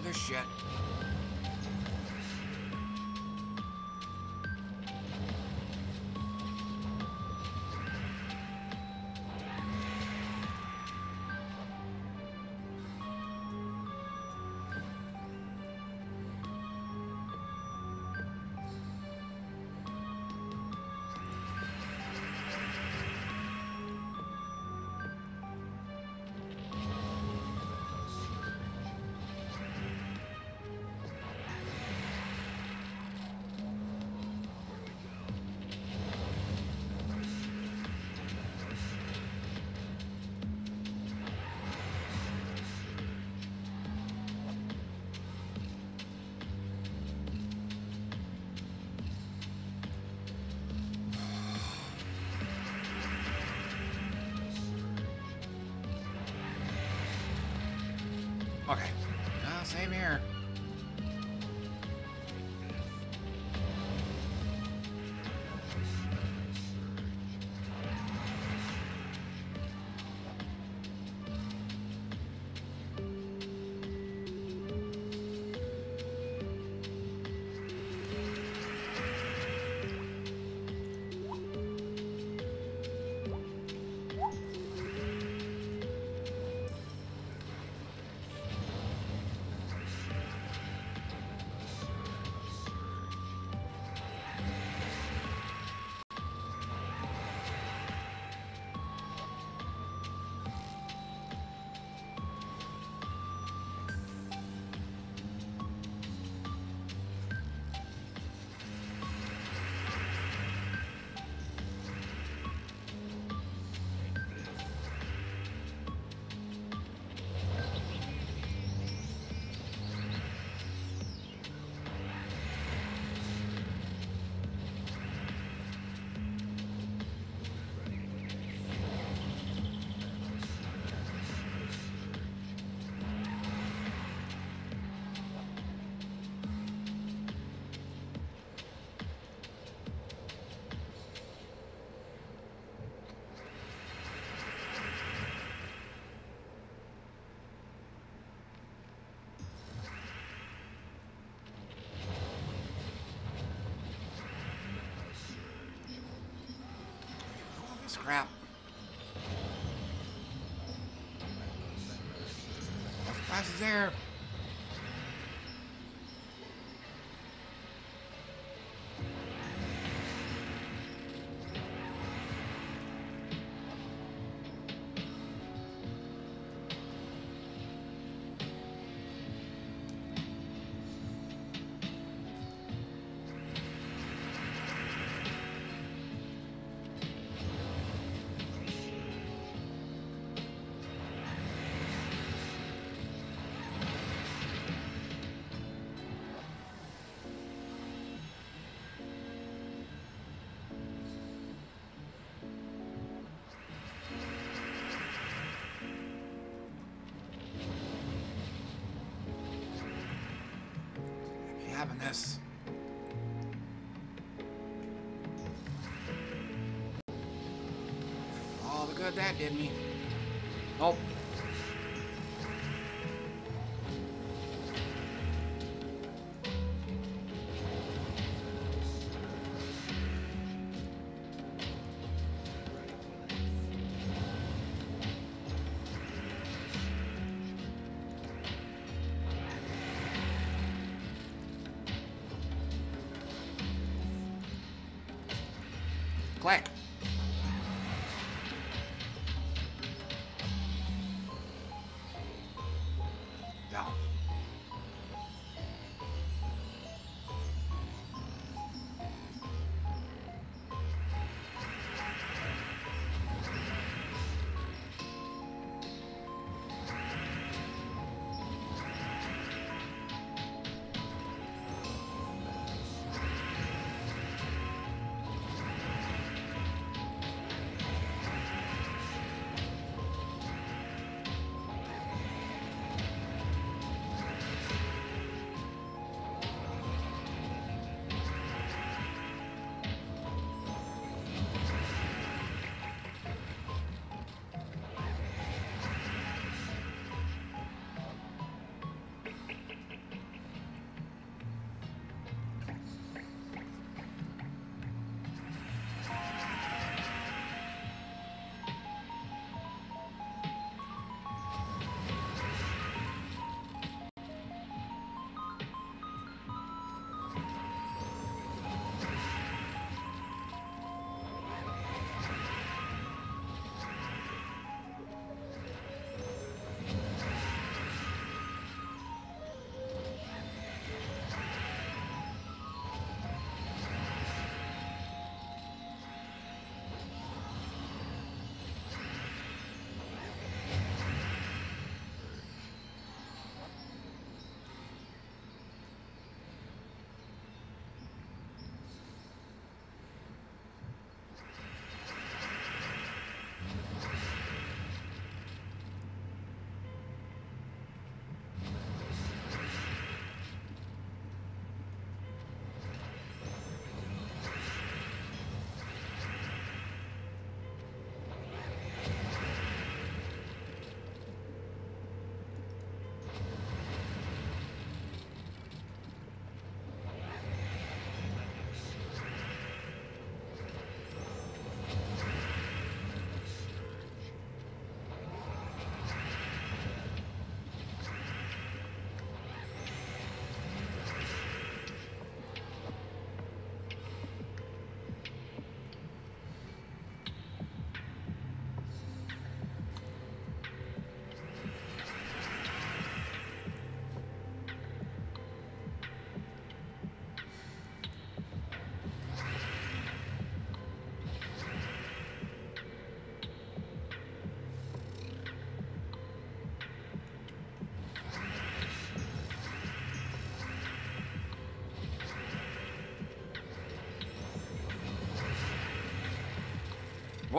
their shit. Same here. Crap. The flash is there. Having this. All the good that did me. Nope.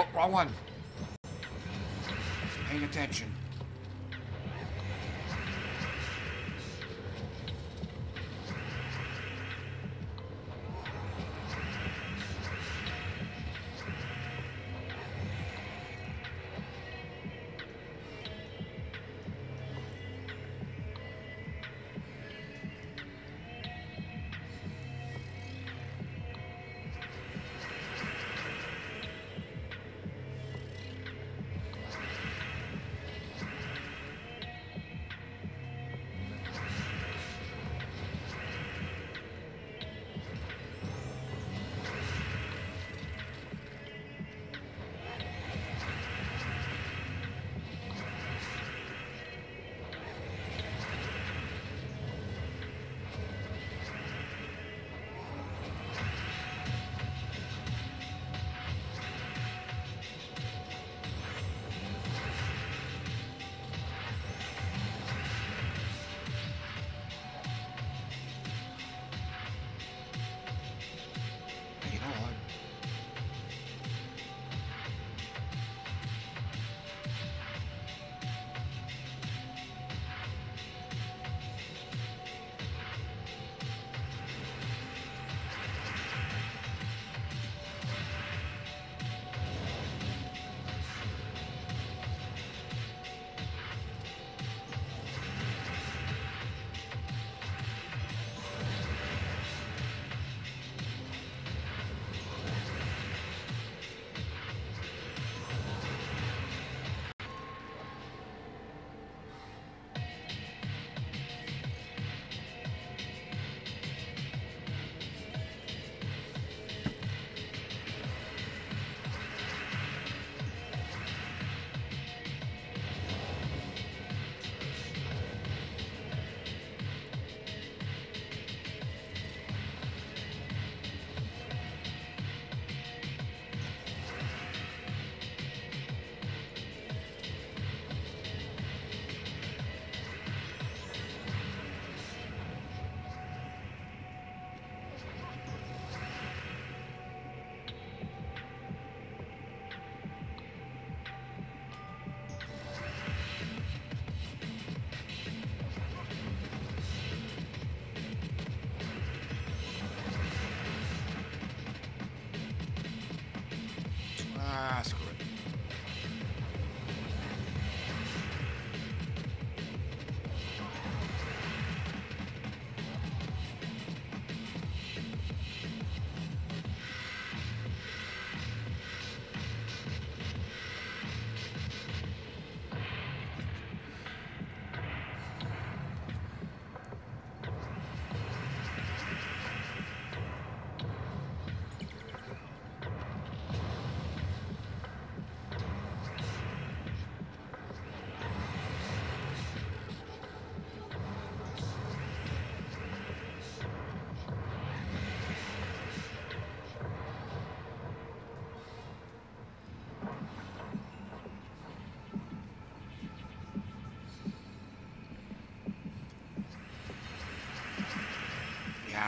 Oh, wrong one. Just paying attention.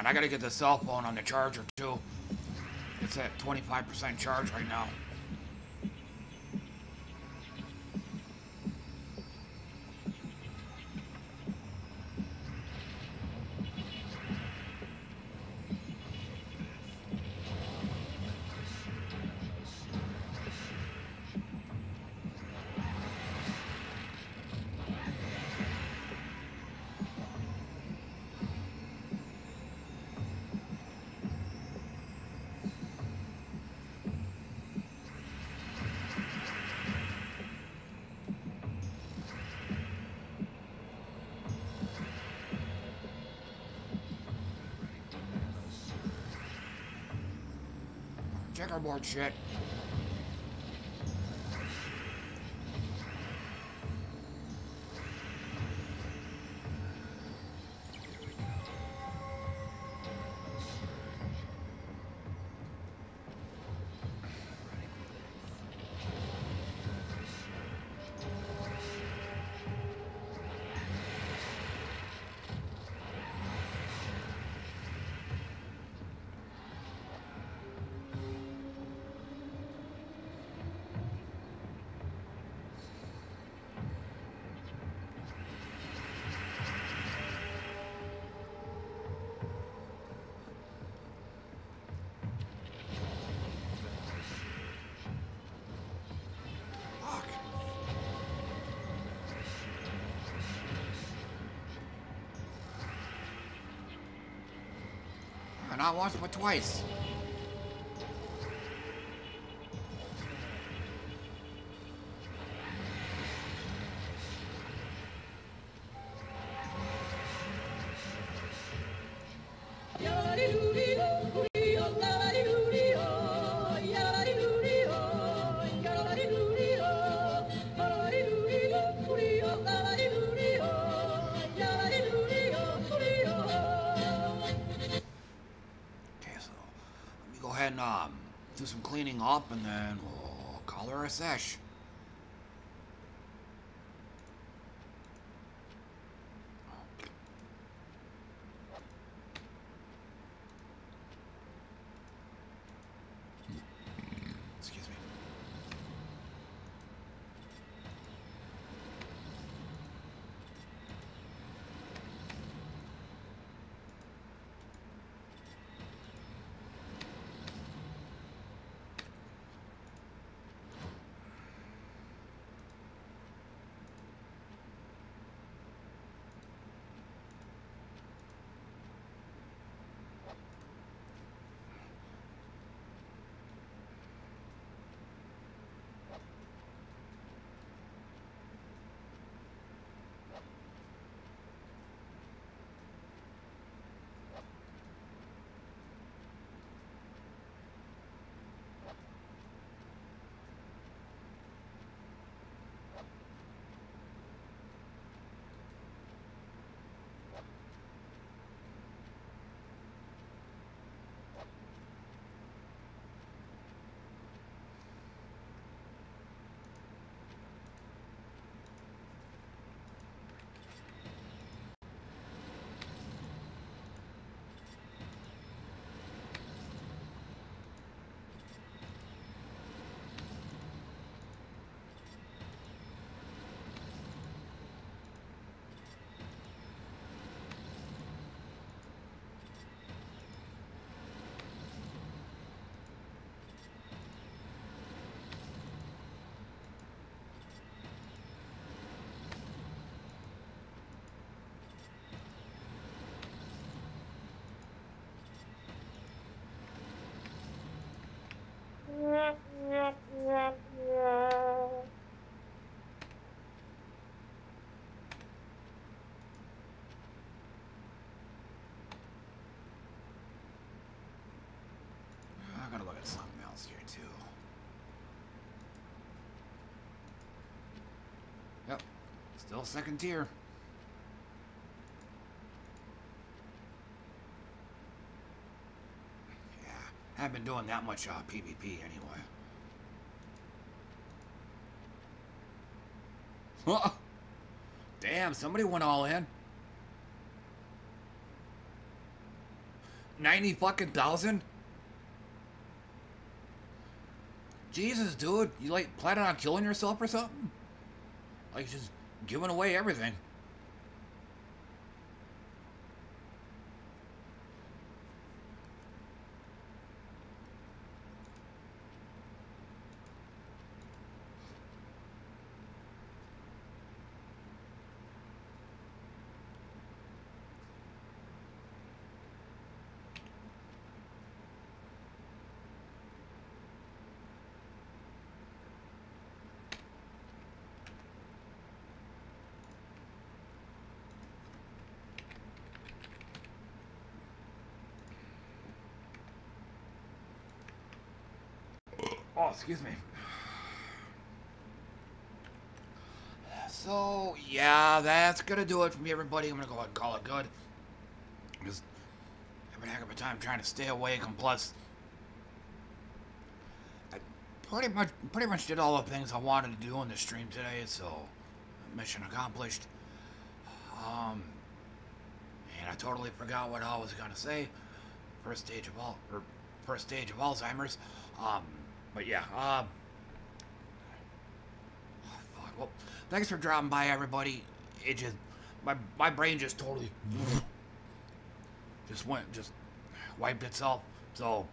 I gotta get the cell phone on the charger too. It's at 25% charge right now. Checkerboard shit. But not once, but twice. Do some cleaning up and then we'll call her a sesh. Excuse me. Yep, still second tier. Yeah, haven't been doing that much PvP anyway. Huh? Damn, somebody went all in. 90 fucking thousand. Jesus, dude, you like planning on killing yourself or something? Like, just giving away everything. Excuse me. So, yeah, that's gonna do it for me, everybody. I'm gonna go ahead and call it good. Just having a heck of a time trying to stay awake, and plus, I pretty much did all the things I wanted to do on the stream today. So, mission accomplished. And I totally forgot what I was gonna say. First stage of Alzheimer's. But yeah, fuck. Well, thanks for dropping by, everybody. It just, my brain just totally just wiped itself. So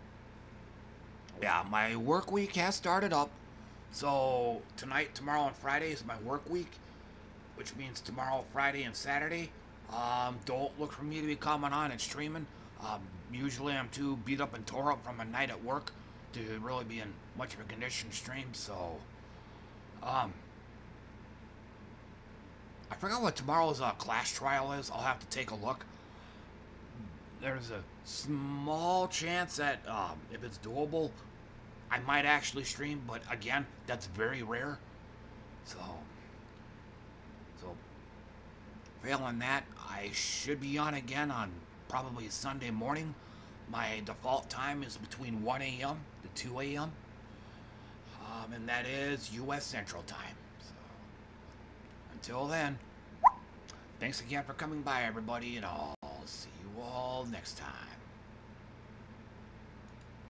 yeah, my work week has started up. So tonight, tomorrow, and Friday is my work week, which means tomorrow, Friday, and Saturday. Don't look for me to be coming on and streaming. Usually I'm too beat up and tore up from a night at work to really be in much of a condition stream, so... I forgot what tomorrow's class trial is. I'll have to take a look. There's a small chance that, if it's doable, I might actually stream, but again, that's very rare. So failing that, I should be on again on probably Sunday morning. My default time is between 1 a.m. to 2 a.m. And that is U.S. Central Time. So until then, thanks again for coming by, everybody, and I'll see you all next time.